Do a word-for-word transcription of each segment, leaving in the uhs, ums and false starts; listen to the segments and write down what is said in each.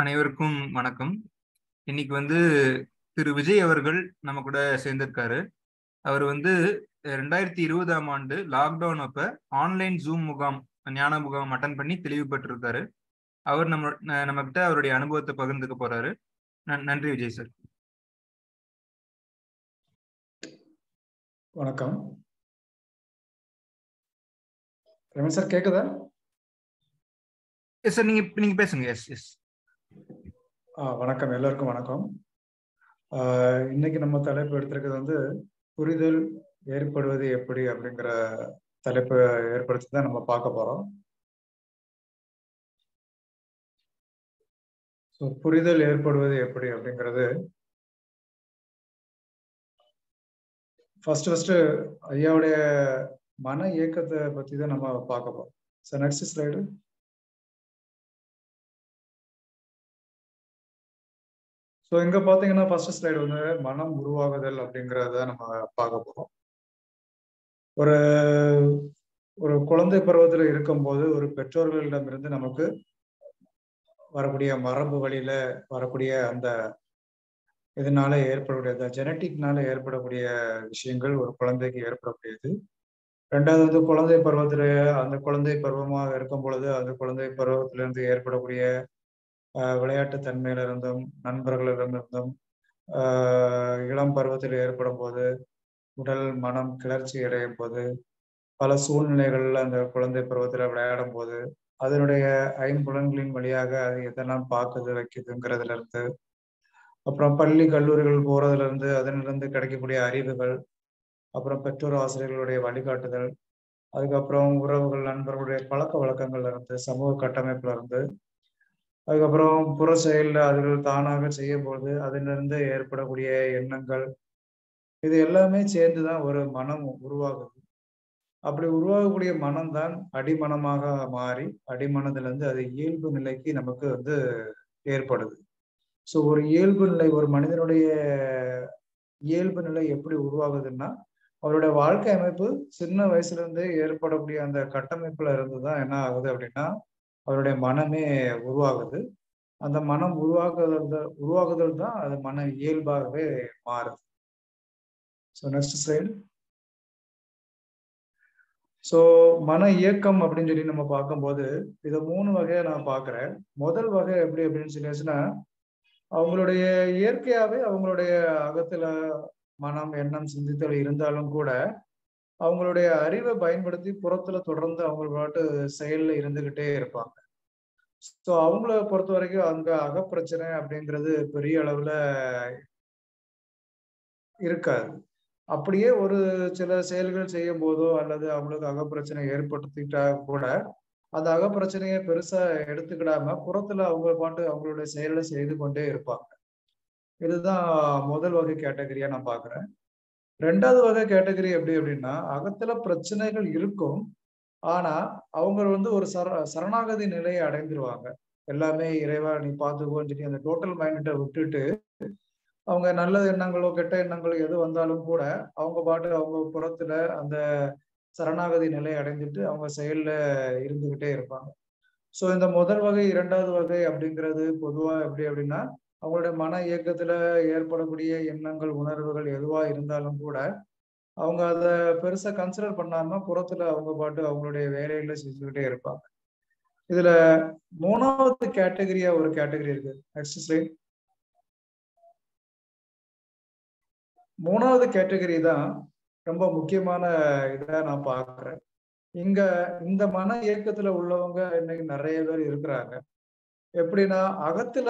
அனைவருக்கும் வணக்கம். இன்னைக்கு வந்து திரு விஜய் அவர்கள் நம்ம கூட சேர்ந்திருக்காரு. அவர் வந்து ரெண்டாயிரத்தி இருபதாம் ஆண்டு லாக்டவுன் அப்ப ஆன்லைன் ஜூம் முகாம் ஞான முகாம் அட்டன் பண்ணி தெளிவு பெற்றிருக்காரு. அவர் நம்ம நம்ம கிட்ட அவருடைய அனுபவத்தை பகிர்ந்துக்க போறாரு. நன்றி விஜய் சார். வணக்கம் ரமேஷ் சார், கேக்குதா? எஸ் சார், நீங்க நீங்க பேசுங்க. எஸ் எஸ் வணக்கம் எல்லாருக்கும். வணக்கம். இன்னைக்கு நம்ம தலைப்பு எடுத்திருக்கிறது வந்து புரிதல் ஏற்படுவது எப்படி அப்படிங்கிற தலைப்பை ஏற்படுத்தி தான் நம்ம பார்க்க போறோம். ஸோ புரிதல் ஏற்படுவது எப்படி அப்படிங்கிறது ஃபர்ஸ்ட் ஃபர்ஸ்ட் ஐயாவுடைய மன இயக்கத்தை பத்தி தான் நம்ம பார்க்க போறோம். Sir next slide. ஸோ இங்கே பார்த்தீங்கன்னா ஃபர்ஸ்ட் ஸ்லைடு வந்து மனம் உருவாகுதல் அப்படிங்கிறத நம்ம பார்க்க போகிறோம். ஒரு ஒரு குழந்தை பருவத்தில் இருக்கும்போது ஒரு பெற்றோர்களிடமிருந்து நமக்கு வரக்கூடிய மரபு வழியில் வரக்கூடிய அந்த இதனால ஏற்படக்கூடிய அந்த ஜெனட்டிக்னால ஏற்படக்கூடிய விஷயங்கள் ஒரு குழந்தைக்கு ஏற்படக்கூடியது. ரெண்டாவது வந்து குழந்தை பருவத்தில் அந்த குழந்தை பருவமாக இருக்கும் பொழுது அந்த குழந்தை பருவத்திலிருந்து ஏற்படக்கூடிய விளையாட்டு தன்மையிலிருந்தும் நண்பர்களிடமிருந்தும் இளம் பருவத்தில் ஏற்படும் போது உடல் மனம் கிளர்ச்சி அடையும் போது பல சூழ்நிலைகளில் அந்த குழந்தை பருவத்தில் விளையாடும் போது அதனுடைய ஐம்புலன்களின் வழியாக அது எதெல்லாம் பார்க்குது வைக்குதுங்கிறதுல இருந்து அப்புறம் பள்ளி கல்லூரிகள் போகிறதுல இருந்து அதனிலிருந்து கிடைக்கக்கூடிய அறிவுகள் அப்புறம் பெற்றோர் ஆசிரியர்களுடைய வழிகாட்டுதல் அதுக்கப்புறம் உறவுகள் நண்பர்களுடைய பழக்க வழக்கங்கள்ல இருந்து சமூக கட்டமைப்புல இருந்து அதுக்கப்புறம் புற செயலில் அதுகள் தானாக செய்யும்போது அதிலிருந்து ஏற்படக்கூடிய எண்ணங்கள் இது எல்லாமே சேர்ந்து தான் ஒரு மனம் உருவாகுது. அப்படி உருவாகக்கூடிய மனம்தான் அடிமனமாக மாறி அடிமனதிலிருந்து அது இயல்பு நிலைக்கு நமக்கு வந்து ஏற்படுது. ஸோ ஒரு இயல்பு நிலை ஒரு மனிதனுடைய இயல்பு நிலை எப்படி உருவாகுதுன்னா அவருடைய வாழ்க்கை அமைப்பு சின்ன வயசுலேருந்து ஏற்படக்கூடிய அந்த கட்டமைப்புல இருந்து தான் என்ன ஆகுது அப்படின்னா அவருடைய மனமே உருவாகுது. அந்த மனம் உருவாகுதல் உருவாகுதல் தான் அது மன இயல்பாகவே மாறுது. So next slide. ஸோ மன இயக்கம் அப்படின்னு சொல்லி நம்ம பார்க்கும்போது இதை மூணு வகையை நான் பார்க்குறேன். முதல் வகை எப்படி அப்படின்னு சொல்லியாச்சுன்னா அவங்களுடைய இயற்கையாகவே அவங்களுடைய அகத்தில் மனம் எண்ணம் சிந்தித்தல் இருந்தாலும் கூட அவங்களுடைய அறிவை பயன்படுத்தி புறத்துல தொடர்ந்து அவங்களோட செயல்ல இருந்துகிட்டே இருப்பாங்க. ஸோ அவங்கள பொறுத்த வரைக்கும் அங்க அகப்பிரச்சனை அப்படிங்கிறது பெரிய அளவுல இருக்காது. அப்படியே ஒரு சில செயல்கள் செய்யும் போதோ அல்லது அவங்களுக்கு அகப்பிரச்சனை ஏற்படுத்திட்டா கூட அந்த அகப்பிரச்சனையை பெருசா எடுத்துக்கிடாம புறத்துல அவங்க பாட்டு அவங்களுடைய செயலை செய்து கொண்டே இருப்பாங்க. இதுதான் முதல் வகை கேட்டகரியா நான் பாக்குறேன். ரெண்டாவது வகை கேட்டகரி எப்படி அப்படின்னா அகத்துல பிரச்சனைகள் இருக்கும் ஆனா அவங்க வந்து ஒரு சர சரணாகதி நிலையை அடைந்துருவாங்க. எல்லாமே இறைவா நீ பார்த்துக்கோன்னு சொல்லி அந்த டோட்டல் மைண்ட விட்டுட்டு அவங்க நல்ல எண்ணங்களோ கெட்ட எண்ணங்களோ எது வந்தாலும் கூட அவங்க பாட்டு அவங்க புறத்துல அந்த சரணாகதி நிலையை அடைஞ்சிட்டு அவங்க செயல்ல இருந்துகிட்டே இருப்பாங்க. ஸோ இந்த முதல் வகை இரண்டாவது வகை அப்படிங்கிறது பொதுவா எப்படி அப்படின்னா அவங்களுடைய மன இயக்கத்துல ஏற்படக்கூடிய எண்ணங்கள் உணர்வுகள் எதுவா இருந்தாலும் கூட அவங்க அதை பெருசா கன்சிடர் பண்ணாம புறத்துல அவங்க பாட்டு அவங்களுடைய வேலையில செஞ்சுக்கிட்டே இருப்பாங்க. இதுல மூணாவது கேட்டகரியா ஒரு கேட்டகரி இருக்கு. Next slide. மூணாவது கேட்டகரி தான் ரொம்ப முக்கியமான இதா நான் பாக்குறேன். இங்க இந்த மன இயக்கத்துல உள்ளவங்க இன்னைக்கு நிறைய பேர் இருக்கிறாங்க. எப்படின்னா அகத்துல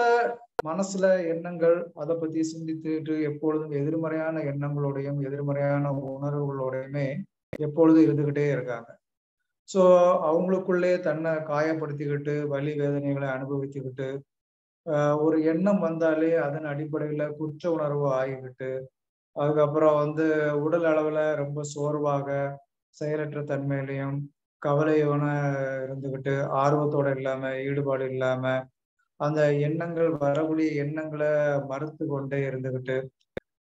மனசுல எண்ணங்கள் அதை பத்தி சிந்தித்துட்டு எப்பொழுதும் எதிர்மறையான எண்ணங்களோடையும் எதிர்மறையான உணர்வுகளோடையுமே எப்பொழுதும் இருந்துகிட்டே இருக்காங்க. ஸோ அவங்களுக்குள்ளே தன்னை காயப்படுத்திக்கிட்டு வலி வேதனைகளை அனுபவித்துக்கிட்டு ஒரு எண்ணம் வந்தாலே அதன் அடிப்படையில குற்ற உணர்வு ஆகிக்கிட்டு அதுக்கப்புறம் வந்து உடல் அளவுல ரொம்ப சோர்வாக செயலற்ற தன்மையிலையும் கவலையோன இருந்துகிட்டு ஆர்வத்தோட இல்லாம ஈடுபாடு இல்லாம அந்த எண்ணங்கள் வரக்கூடிய எண்ணங்களை மறுத்து கொண்டே இருந்துகிட்டு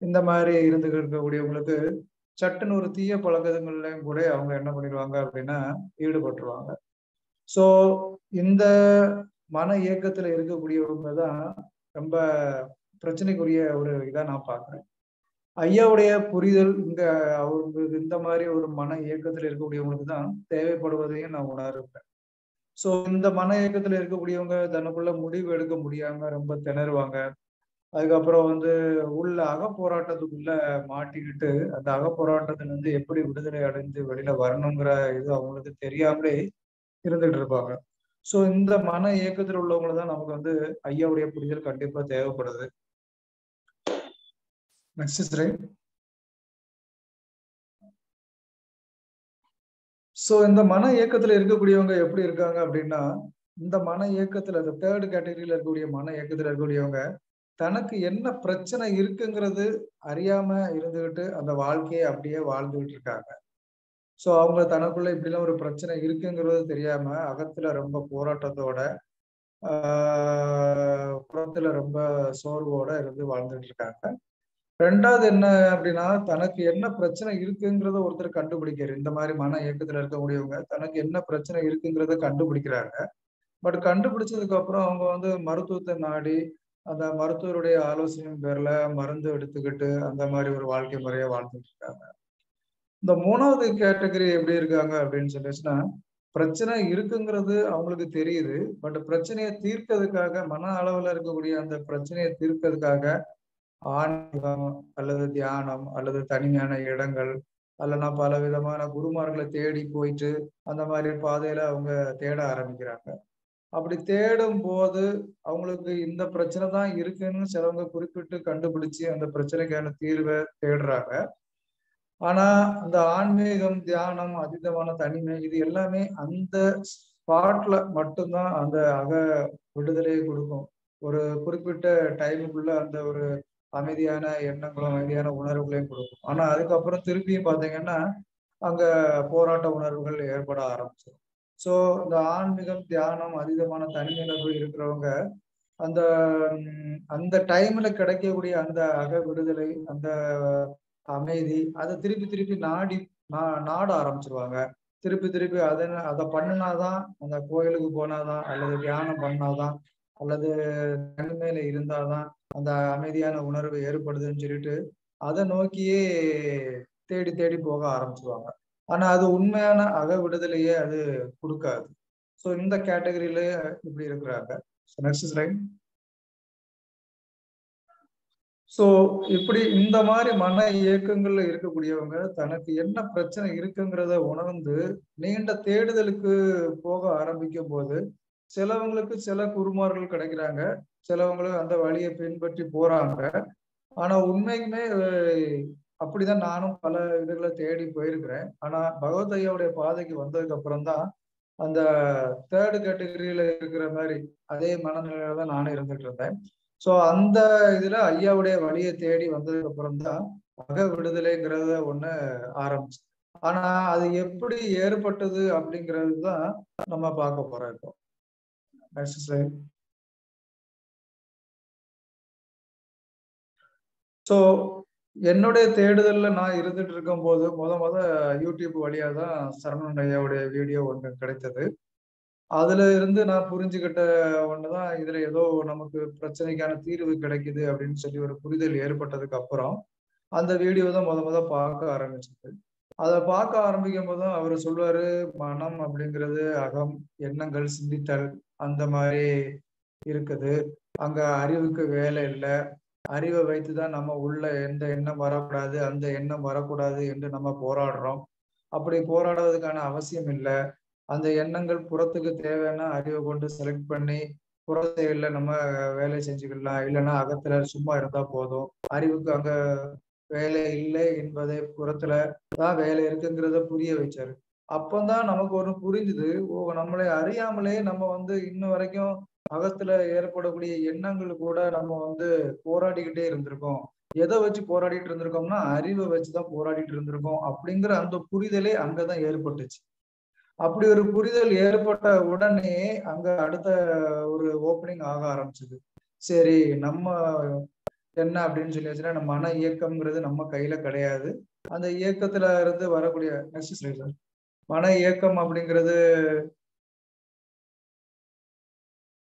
இந்த மாதிரி இருந்துகிட்டு இருக்கக்கூடியவங்களுக்கு சட்டுன்னு ஒரு தீய பழக்கங்கள்லையும் கூட அவங்க என்ன பண்ணிடுவாங்க அப்படின்னா ஈடுபட்டுருவாங்க. ஸோ இந்த மன இயக்கத்துல இருக்கக்கூடியவங்க தான் ரொம்ப பிரச்சனைக்குரிய ஒரு இதா நான் பாக்குறேன். ஐயாவுடைய புரிதல் இங்க அவங்களுக்கு இந்த மாதிரி ஒரு மன இயக்கத்துல இருக்கக்கூடியவங்களுக்கு தான் தேவைப்படுவதையும் நான் உணர்ப்பேன். சோ இந்த மன இயக்கத்துல இருக்கக்கூடியவங்க தனக்குள்ள முடிவு எடுக்க முடியாம ரொம்ப திணறுவாங்க. அதுக்கப்புறம் வந்து உள்ள அகப்போராட்டத்துக்குள்ள மாட்டிக்கிட்டு அந்த அகப்போராட்டத்துல இருந்து எப்படி விடுதலை அடைந்து வெளியில வரணுங்கிற இது அவங்களுக்கு தெரியாமலே இருந்துட்டு இருப்பாங்க. சோ இந்த மன இயக்கத்தில் உள்ளவங்களை தான் நமக்கு வந்து ஐயாவுடைய புரிதல் கண்டிப்பா தேவைப்படுது. Next slide. சோ இந்த மன இயக்கத்துல இருக்கக்கூடியவங்க எப்படி இருக்காங்க அப்படின்னா, இந்த மன இயக்கத்துல அந்த தேர்ட் கேட்டகரியில இருக்கக்கூடிய மன இயக்கத்துல இருக்கக்கூடியவங்க தனக்கு என்ன பிரச்சனை இருக்குங்கிறது அறியாம இருந்துகிட்டு அந்த வாழ்க்கையை அப்படியே வாழ்ந்துகிட்டு இருக்காங்க. சோ அவங்க தனக்குள்ள இப்படிலாம் ஒரு பிரச்சனை இருக்குங்கிறது தெரியாம அகத்துல ரொம்ப போராட்டத்தோட ஆஹ் புறத்துல ரொம்ப சோர்வோட இருந்து வாழ்ந்துட்டு இருக்காங்க. ரெண்டாவது என்ன அப்படின்னா, தனக்கு என்ன பிரச்சனை இருக்குங்கிறத ஒருத்தர் கண்டுபிடிக்கிறார். இந்த மாதிரி மன இயக்கத்துல இருக்கக்கூடியவங்க தனக்கு என்ன பிரச்சனை இருக்குங்கிறத கண்டுபிடிக்கிறாங்க. பட் கண்டுபிடிச்சதுக்கு அப்புறம் அவங்க வந்து மருத்துவத்தை நாடி அந்த மருத்துவருடைய ஆலோசனையின் பேர்ல மருந்து எடுத்துக்கிட்டு அந்த மாதிரி ஒரு வாழ்க்கை முறையை வாழ்ந்துட்டு இருக்காங்க. இந்த மூணாவது கேட்டகரி எப்படி இருக்காங்க அப்படின்னு சொல்லிச்சுன்னா, பிரச்சனை இருக்குங்கிறது அவங்களுக்கு தெரியுது. பட் பிரச்சனையை தீர்க்கிறதுக்காக மன அளவுல இருக்கக்கூடிய அந்த பிரச்சனையை தீர்க்கிறதுக்காக ஆன்மீகம் அல்லது தியானம் அல்லது தனிமையான இடங்கள் அல்லனா பல விதமான குருமார்களை தேடி போயிட்டு அந்த மாதிரி பாதையில அவங்க தேட ஆரம்பிக்கிறாங்க. அப்படி தேடும் போது அவங்களுக்கு இந்த பிரச்சனை தான் இருக்குன்னு சிலவங்க குறிப்பிட்டு கண்டுபிடிச்சு அந்த பிரச்சனைக்கான தீர்வை தேடுறாங்க. ஆனா அந்த ஆன்மீகம், தியானம், அதீதமான தனிமை இது எல்லாமே அந்த ஸ்பாட்ல மட்டும்தான் அந்த அக விடுதலையை கொடுக்கும். ஒரு குறிப்பிட்ட டைமுக்குள்ள அந்த ஒரு அமைதியான எண்ணங்களும் அமைதியான உணர்வுகளையும் கொடுக்கும். ஆனா அதுக்கப்புறம் திருப்பியும் பாத்தீங்கன்னா அங்க போராட்ட உணர்வுகள் ஏற்பட ஆரம்பிச்சிடும். சோ இந்த ஆன்மீகம், தியானம், அதீதமான தனிமையில போய் இருக்கிறவங்க அந்த அந்த டைம்ல கிடைக்கக்கூடிய அந்த அக விடுதலை, அந்த அமைதி அதை திருப்பி திருப்பி நாடி நா நாட ஆரம்பிச்சிருவாங்க. திருப்பி திருப்பி அதை அதை பண்ணினாதான், அந்த கோயிலுக்கு போனாதான் அல்லது தியானம் பண்ணாதான் அல்லது தனிமையில இருந்தாதான் அந்த அமைதியான உணர்வு ஏற்படுதுன்னு சொல்லிட்டு அதை நோக்கியே தேடி தேடி போக ஆரம்பிச்சிருவாங்க. ஆனா அது உண்மையான அக விடுதலையே அது கொடுக்காது. சோ இந்த கேட்டகரியில இப்படி இருக்கிறாங்க. Next slide. சோ இப்படி இந்த மாதிரி மன இயக்கங்கள்ல இருக்கக்கூடியவங்க தனக்கு என்ன பிரச்சனை இருக்குங்கிறத உணர்ந்து நீண்ட தேடுதலுக்கு போக ஆரம்பிக்கும் போது சிலவங்களுக்கு சில குருமார்கள் கிடைக்கிறாங்க, சிலவங்களுக்கு அந்த வழியை பின்பற்றி போறாங்க. ஆனா உண்மைக்குமே அப்படிதான் நானும் பல இதுகளை தேடி போயிருக்கிறேன். ஆனா பகவத் ஐயாவுடைய பாதைக்கு வந்ததுக்கு அப்புறம்தான் அந்த தேர்டு கேட்டகரியில இருக்கிற மாதிரி அதே மனநிலையில தான் நானும் இருந்துட்டு இருந்தேன். சோ அந்த இதுல ஐயாவுடைய வழியை தேடி வந்ததுக்கு அப்புறம்தான் அக விடுதலைங்கிறத ஒண்ணு ஆரம்பிச்சு. ஆனா அது எப்படி ஏற்பட்டது அப்படிங்கிறது தான் நம்ம பார்க்க போறோம் இப்போ. Next slide. சோ என்னுடைய தேடுதல்ல நான் இருந்துட்டு இருக்கும் போது முத முத யூடியூப் வழியா தான் சரவணன் ஐயாவுடைய வீடியோ ஒன்று கிடைத்தது. அதுல இருந்து நான் புரிஞ்சுக்கிட்ட ஒண்ணுதான், இதுல ஏதோ நமக்கு பிரச்சனைக்கான தீர்வு கிடைக்குது அப்படின்னு சொல்லி ஒரு புரிதல் ஏற்பட்டதுக்கு அப்புறம் அந்த வீடியோ தான் முத முத பார்க்க ஆரம்பிச்சது. அதை பார்க்க ஆரம்பிக்கும் போதும் அவர் சொல்வாரு, மனம் அப்படிங்கிறது அகம், எண்ணங்கள், சிந்தித்தல் அந்த மாதிரி இருக்குது. அங்க அறிவுக்கு வேலை இல்லை, அறிவை வைத்துதான் நம்ம உள்ள எந்த எண்ணம் வரக்கூடாது, அந்த எண்ணம் வரக்கூடாது என்று நம்ம போராடுறோம். அப்படி போராடுவதற்கான அவசியம் இல்லை. அந்த எண்ணங்கள் புறத்துக்கு தேவைன்னா அறிவை கொண்டு செலக்ட் பண்ணி புற செயல்ல நம்ம வேலை செஞ்சுக்கலாம், இல்லைன்னா அகத்துல சும்மா இருந்தா போதும். அறிவுக்கு அங்க வேலை இல்லை என்பதை புறத்துல தான் வேலை இருக்குங்கிறத புரிய வச்சாரு. அப்பந்தான் நமக்கு ஒன்று புரிஞ்சுது, ஓ நம்மளை அறியாமலே நம்ம வந்து இன்ன வரைக்கும் அகத்துல ஏற்படக்கூடிய எண்ணங்கள் கூட நம்ம வந்து போராடிக்கிட்டே இருந்திருக்கோம். எதை வச்சு போராடிட்டு இருந்திருக்கோம்னா அறிவை வச்சுதான் போராடிட்டு இருந்திருக்கோம் அப்படிங்கிற அந்த புரிதலே அங்கதான் ஏற்பட்டுச்சு. அப்படி ஒரு புரிதல் ஏற்பட்ட உடனே அங்க அடுத்த ஒரு ஓப்பனிங் ஆக ஆரம்பிச்சது. சரி, நம்ம என்ன அப்படின்னு சொல்லியாச்சுன்னா நம்ம மன இயக்கம்ங்கிறது நம்ம கையில கிடையாது, அந்த இயக்கத்துல இருந்து வரக்கூடிய நெக்ஸ்ட் ஸ்லைட் சார். மன இயக்கம் அப்படிங்கிறது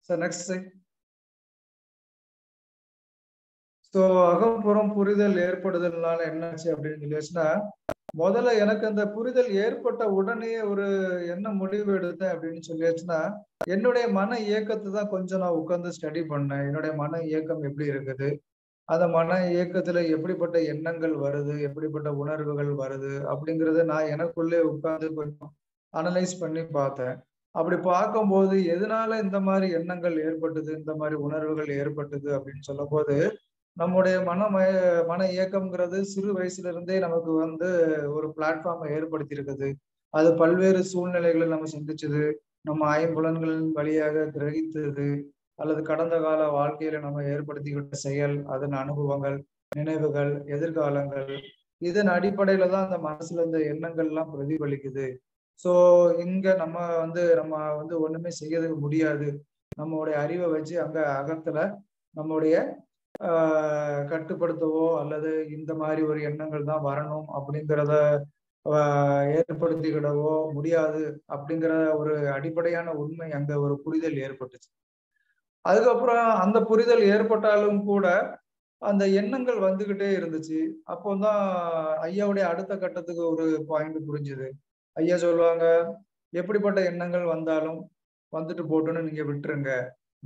So next slide. So அகம்புறம் புரிதல் ஏற்படுதல்னால என்னாச்சு அப்படின்னு சொல்லிச்சுனா முதல்ல எனக்கு அந்த புரிதல் ஏற்பட்ட உடனே ஒரு என்ன முடிவு எடுத்தேன் அப்படின்னு சொல்லிச்சுனா என்னுடைய மன இயக்கத்தை தான் கொஞ்சம் நான் உட்கார்ந்து ஸ்டடி பண்ணேன். என்னுடைய மன இயக்கம் எப்படி இருக்குது, அந்த மன இயக்கத்துல எப்படிப்பட்ட எண்ணங்கள் வருது, எப்படிப்பட்ட உணர்வுகள் வருது அப்படிங்கறத நான் எனக்குள்ளே உட்கார்ந்து கொஞ்சம் அனலைஸ் பண்ணி பார்த்தேன். அப்படி பார்க்கும்போது எதனால இந்த மாதிரி எண்ணங்கள் ஏற்பட்டது, இந்த மாதிரி உணர்வுகள் ஏற்பட்டது அப்படின்னு சொல்லும் போது நம்முடைய மன மன இயக்கம்ங்கிறது சிறு வயசுல இருந்தே நமக்கு வந்து ஒரு பிளாட்ஃபார்மை ஏற்படுத்தி இருக்குது. அது பல்வேறு சூழ்நிலைகளை நம்ம சிந்திச்சது, நம்ம ஐம்புலன்களின் வழியாக கிரகித்தது, அல்லது கடந்த கால வாழ்க்கையில நம்ம ஏற்படுத்திக்கிட்ட செயல், அதன் அனுபவங்கள், நினைவுகள், எதிர்காலங்கள், இதன் அடிப்படையில தான் அந்த மனசுல இந்த எண்ணங்கள் எல்லாம் பிரதிபலிக்குது. சோ இங்க நம்ம வந்து நம்ம வந்து ஒண்ணுமே செய்யறதுக்கு முடியாது, நம்மளுடைய அறிவை வச்சு அங்க அகத்துல நம்மளுடைய ஆஹ் கட்டுப்படுத்தவோ அல்லது இந்த மாதிரி ஒரு எண்ணங்கள் தான் வரணும் அப்படிங்கிறத ஆஹ் ஏற்படுத்திக்கிடவோ முடியாது அப்படிங்கிற ஒரு அடிப்படையான உண்மை அங்க ஒரு புரிதல் ஏற்பட்டுச்சு. அதுக்கப்புறம் அந்த புரிதல் ஏற்பட்டாலும் கூட அந்த எண்ணங்கள் வந்துகிட்டே இருந்துச்சு. அப்போதான் ஐயாவுடைய அடுத்த கட்டத்துக்கு ஒரு பாயிண்ட் புரிஞ்சுது. ஐயா சொல்லுவாங்க, எப்படிப்பட்ட எண்ணங்கள் வந்தாலும் வந்துட்டு போட்டுன்னு நீங்க விட்டுருங்க,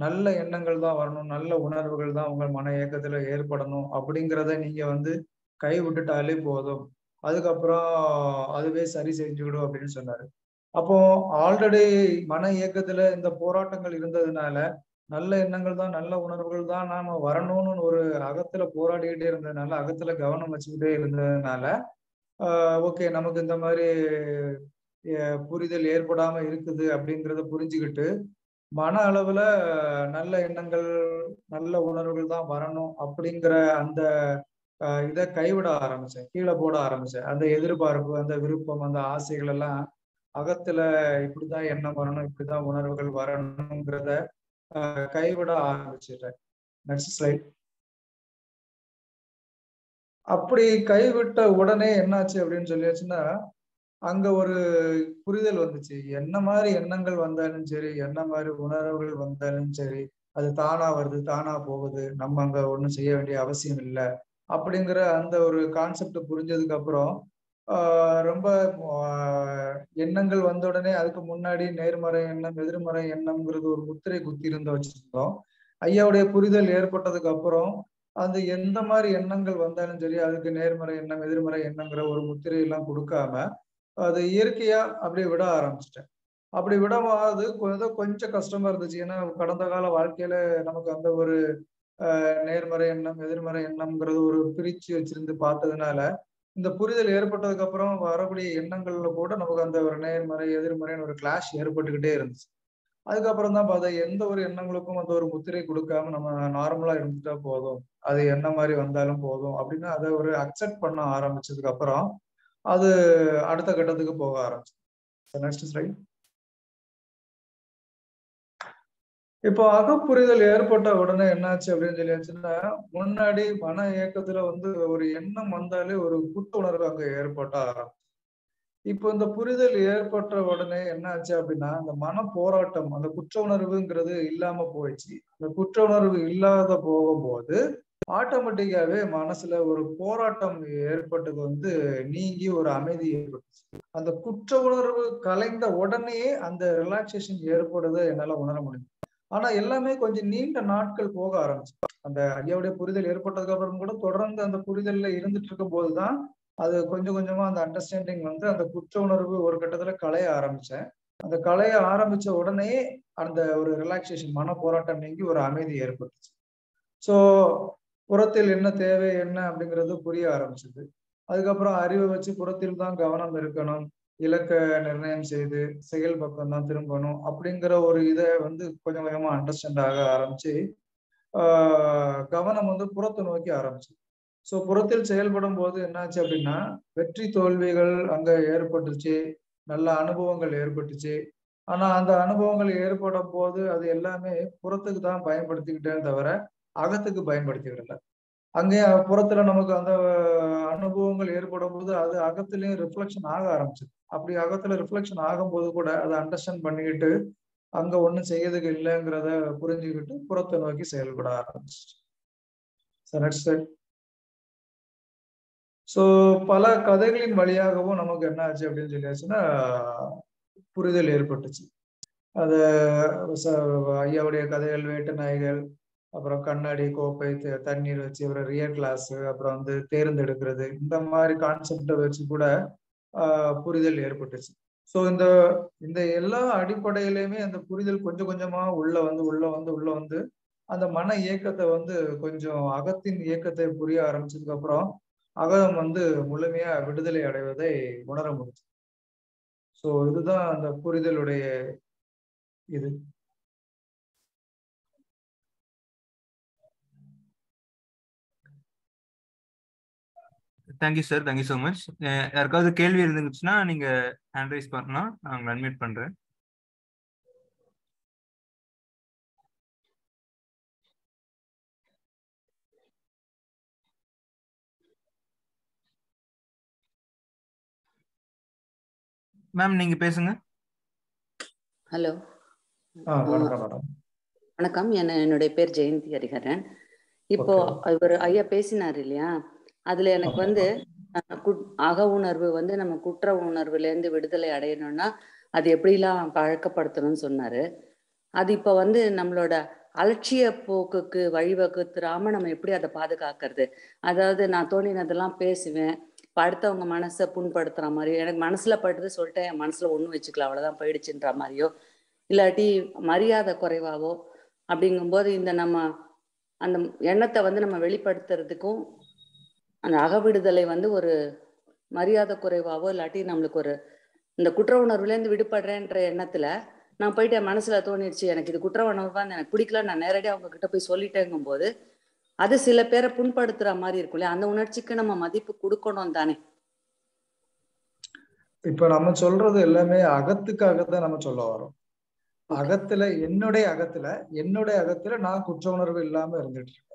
நல்ல எண்ணங்கள் தான் வரணும், நல்ல உணர்வுகள் தான் உங்கள் மன இயக்கத்துல ஏற்படணும் அப்படிங்கிறத நீங்க வந்து கை விட்டுட்டாலே போதும், அதுக்கப்புறம் அதுவே சரி செஞ்சுக்கிடும் அப்படின்னு சொன்னாரு. அப்போ ஆல்ரெடி மன இயக்கத்துல இந்த போராட்டங்கள் இருந்ததுனால நல்ல எண்ணங்கள் தான் நல்ல உணர்வுகள் தான் நாம வரணும்னு ஒரு அகத்துல போராடிக்கிட்டே இருந்ததுனால, அகத்துல கவனம் வச்சுக்கிட்டே இருந்ததுனால ஆஹ் ஓகே நமக்கு இந்த மாதிரி புரிதல் ஏற்படாம இருக்குது அப்படிங்கிறத புரிஞ்சுக்கிட்டு மன அளவுல நல்ல எண்ணங்கள் நல்ல உணர்வுகள் தான் வரணும் அப்படிங்கிற அந்த அஹ் இதை கைவிட ஆரம்பிச்சேன், கீழே போட ஆரம்பிச்சேன். அந்த எதிர்பார்ப்பு, அந்த விருப்பம், அந்த ஆசைகள் எல்லாம் அகத்துல இப்படிதான் எண்ணம் வரணும், இப்படிதான் உணர்வுகள் வரணுங்கிறத ஆஹ் கைவிட ஆரம்பிச்சிடுறேன். Next slide. அப்படி கைவிட்ட உடனே என்னாச்சு அப்படின்னு சொல்லியாச்சுன்னா அங்க ஒரு புரிதல் வந்துச்சு. என்ன மாதிரி எண்ணங்கள் வந்தாலும் சரி, என்ன மாதிரி உணர்வுகள் வந்தாலும் சரி, அது தானா வருது, தானா போகுது, நம்ம அங்க ஒண்ணும் செய்ய வேண்டிய அவசியம் இல்லை அப்படிங்கிற அந்த ஒரு கான்செப்ட் புரிஞ்சதுக்கு அப்புறம் ஆஹ் ரொம்ப எண்ணங்கள் வந்த உடனே அதுக்கு முன்னாடி நேர்மறை எண்ணம் எதிர்மறை எண்ணம்ங்கிறது ஒரு முத்திரை குத்தி இருந்த வச்சிருந்தோம். ஐயாவுடைய புரிதல் ஏற்பட்டதுக்கு அப்புறம் அந்த எந்த மாதிரி எண்ணங்கள் வந்தாலும் சரி அதுக்கு நேர்மறை எண்ணம் எதிர்மறை எண்ணங்கிற ஒரு முத்திரை எல்லாம் கொடுக்காம அது இயற்கையா அப்படியே விட ஆரம்பிச்சிட்டேன். அப்படி விடமாவது கொஞ்சம் கொஞ்சம் கஷ்டமா இருந்துச்சு. ஏன்னா கடந்த கால வாழ்க்கையில நமக்கு அந்த ஒரு அஹ் நேர்மறை எண்ணம் எதிர்மறை எண்ணம்ங்கிறது ஒரு பிரிச்சு வச்சிருந்து பார்த்ததுனால இந்த புரிதல் ஏற்பட்டதுக்கு அப்புறம் வரக்கூடிய எண்ணங்கள்ல கூட நமக்கு அந்த ஒரு நேர்மறை எதிர்மறைன்னு ஒரு கிளாஷ் ஏற்பட்டுக்கிட்டே இருந்துச்சு. அதுக்கப்புறம் தான் பார்த்தா எந்த ஒரு எண்ணங்களுக்கும் அந்த ஒரு முத்திரை கொடுக்காம நம்ம நார்மலா இருந்துட்டா போதும், அது என்ன மாதிரி வந்தாலும் போதும் அப்படின்னு அதை ஒரு அக்செப்ட் பண்ண ஆரம்பிச்சதுக்கு அப்புறம் அது அடுத்த கட்டத்துக்கு போக ஆரம்பிச்சு. Next slide. இப்போ அகப்புரிதல் ஏற்பட்ட உடனே என்னாச்சு அப்படின்னு சொல்லியாச்சுன்னா முன்னாடி மன இயக்கத்துல வந்து ஒரு எண்ணம் வந்தாலே ஒரு கூட்டுணர்வு அங்க ஏற்பட்ட ஆரம்பிச்சு. இப்போ இந்த புரிதல் ஏற்பட்ட உடனே என்ன ஆச்சு அப்படின்னா அந்த மன போராட்டம், அந்த குற்ற உணர்வுங்கிறது இல்லாம போயிடுச்சு. அந்த குற்ற உணர்வு இல்லாத போகும்போது ஆட்டோமேட்டிக்காவே மனசுல ஒரு போராட்டம் ஏற்பட்டது வந்து நீங்கி ஒரு அமைதி ஏற்பட்டுச்சு. அந்த குற்ற உணர்வு கலைந்த உடனே அந்த ரிலாக்சேஷன் ஏற்படுறத என்னால உணர முடியும். ஆனா எல்லாமே கொஞ்சம் நீண்ட நாட்கள் போக ஆரம்பிச்சு. அந்த ஐயாவுடைய புரிதல் ஏற்பட்டதுக்கு அப்புறம் கூட தொடர்ந்து அந்த புரிதல்ல இருந்துட்டு இருக்கும் போதுதான் அது கொஞ்சம் கொஞ்சமா அந்த அண்டர்ஸ்டாண்டிங் வந்து அந்த குற்ற உணர்வு ஒரு கட்டத்துல களைய ஆரம்பிச்சேன். அந்த களைய ஆரம்பிச்ச உடனே அந்த ஒரு ரிலாக்சேஷன், மன போராட்டம் நீங்கி ஒரு அமைதி ஏற்பட்டுச்சு. ஸோ புறத்தில் என்ன தேவை என்ன அப்படிங்கிறது புரிய ஆரம்பிச்சது. அதுக்கப்புறம் அறிவை வச்சு புறத்தில் தான் கவனம் இருக்கணும், இலக்க நிர்ணயம் செய்து செயல் பக்கம் தான் திரும்பணும் அப்படிங்கிற ஒரு இதை வந்து கொஞ்சம் கொஞ்சமா அண்டர்ஸ்டாண்ட் ஆக ஆரம்பிச்சு ஆஹ் கவனம் வந்து புறத்தை நோக்கி ஆரம்பிச்சு. ஸோ புறத்தில் செயல்படும் போது என்னாச்சு அப்படின்னா வெற்றி தோல்விகள் அங்க ஏற்பட்டுச்சு, நல்ல அனுபவங்கள் ஏற்பட்டுச்சு. ஆனா அந்த அனுபவங்கள் ஏற்படும் போது அது எல்லாமே புறத்துக்கு தான் பயன்படுத்திக்கிட்டேன்னு தவிர அகத்துக்கு பயன்படுத்திக்கிடல. அங்கே புறத்துல நமக்கு அந்த அனுபவங்கள் ஏற்படும் போது அது அகத்துலயும் ரிஃப்ளெக்ஷன் ஆக ஆரம்பிச்சது. அப்படி அகத்துல ரிஃப்ளெக்ஷன் ஆகும்போது கூட அதை அண்டர்ஸ்டாண்ட் பண்ணிக்கிட்டு அங்க ஒண்ணும் செய்யறதுக்கு இல்லைங்கிறத புரிஞ்சுக்கிட்டு புறத்தை நோக்கி செயல்பட ஆரம்பிச்சு. சோ பல கதைகளின் வழியாகவும் நமக்கு என்ன ஆச்சு அப்படின்னு சொல்லியாச்சுன்னா புரிதல் ஏற்பட்டுச்சு. அது ஐயாவுடைய கதைகள் வேட்டு நாய்கள், அப்புறம் கண்ணாடி கோப்பை தண்ணீர் வச்சு அப்புறம் ரியல் கிளாஸ், அப்புறம் வந்து தேர்ந்தெடுக்கிறது, இந்த மாதிரி கான்செப்டை வச்சு கூட ஆஹ் புரிதல் ஏற்பட்டுச்சு. ஸோ இந்த இந்த எல்லா அடிப்படையிலையுமே அந்த புரிதல் கொஞ்சம் கொஞ்சமா உள்ள வந்து உள்ள வந்து உள்ள வந்து அந்த மன இயக்கத்தை வந்து கொஞ்சம் அகத்தின் இயக்கத்தை புரிய ஆரம்பிச்சதுக்கு அப்புறம் அகம் வந்து முழுமையா விடுதலை அடைவதை உணர முடிச்சு. ஸோ இதுதான் அந்த புரிதலுடைய இது. Thank you sir, thank you so much. யாருக்காவது கேள்வி இருந்துச்சுன்னா நீங்க ஹேண்ட் ரைஸ் பண்ணலாம், நான் அட்மிட் பண்றேன். மேம் நீங்க பேசுங்க. ஹலோ வணக்கம், என்னுடைய பேர் ஜெயந்தி ஹரிஹரன். இப்போ இவர் ஐயா பேசினார் இல்லையா, அதுல எனக்கு வந்து அக உணர்வு வந்து நம்ம குற்ற உணர்வுல இருந்து விடுதலை அடையணும்னா அது எப்படிலாம் பழக்கப்படுத்தணும்னு சொன்னாரு. அது இப்ப வந்து நம்மளோட அலட்சிய போக்குக்கு வழிவகுத்துறாம நம்ம எப்படி அதை பாதுகாக்கிறது? அதாவது நான் தோணினதெல்லாம் பேசுவேன், படுத்தவங்க மனசை புண்படுத்துற மாதிரியோ, எனக்கு மனசுல படுறது சொல்லிட்டு என் மனசுல ஒண்ணு வச்சுக்கலாம் அவ்வளவுதான் போயிடுச்சுன்ற மாதிரியோ, இல்லாட்டி மரியாதை குறைவாவோ, அப்படிங்கும்போது இந்த நம்ம அந்த எண்ணத்தை வந்து நம்ம வெளிப்படுத்துறதுக்கும் அந்த அகவிடுதலை வந்து ஒரு மரியாதை குறைவாவோ இல்லாட்டி நம்மளுக்கு ஒரு இந்த குற்ற உணர்வுலேருந்து விடுபடுறேன்ற எண்ணத்துல நான் போயிட்டு என் மனசுல தோணிடுச்சு எனக்கு இது குற்ற உணர்வா எனக்கு பிடிக்கல, நான் நேரடியாக அவங்க கிட்ட போய் சொல்லிட்டேங்கும் போது அது சில பேரை புண்படுத்துற மாதிரி இருக்கும் இல்லையா? அந்த உணர்ச்சிக்கு நம்ம மதிப்பு கொடுக்கணும் தானே? இப்ப நம்ம சொல்றது எல்லாமே அகத்துக்காகத்தான் நம்ம சொல்ல வரோம். அகத்துல என்னுடைய அகத்துல என்னுடைய அகத்துல நான் குற்ற உணர்வு இல்லாம இருந்துட்டு இருக்கேன்.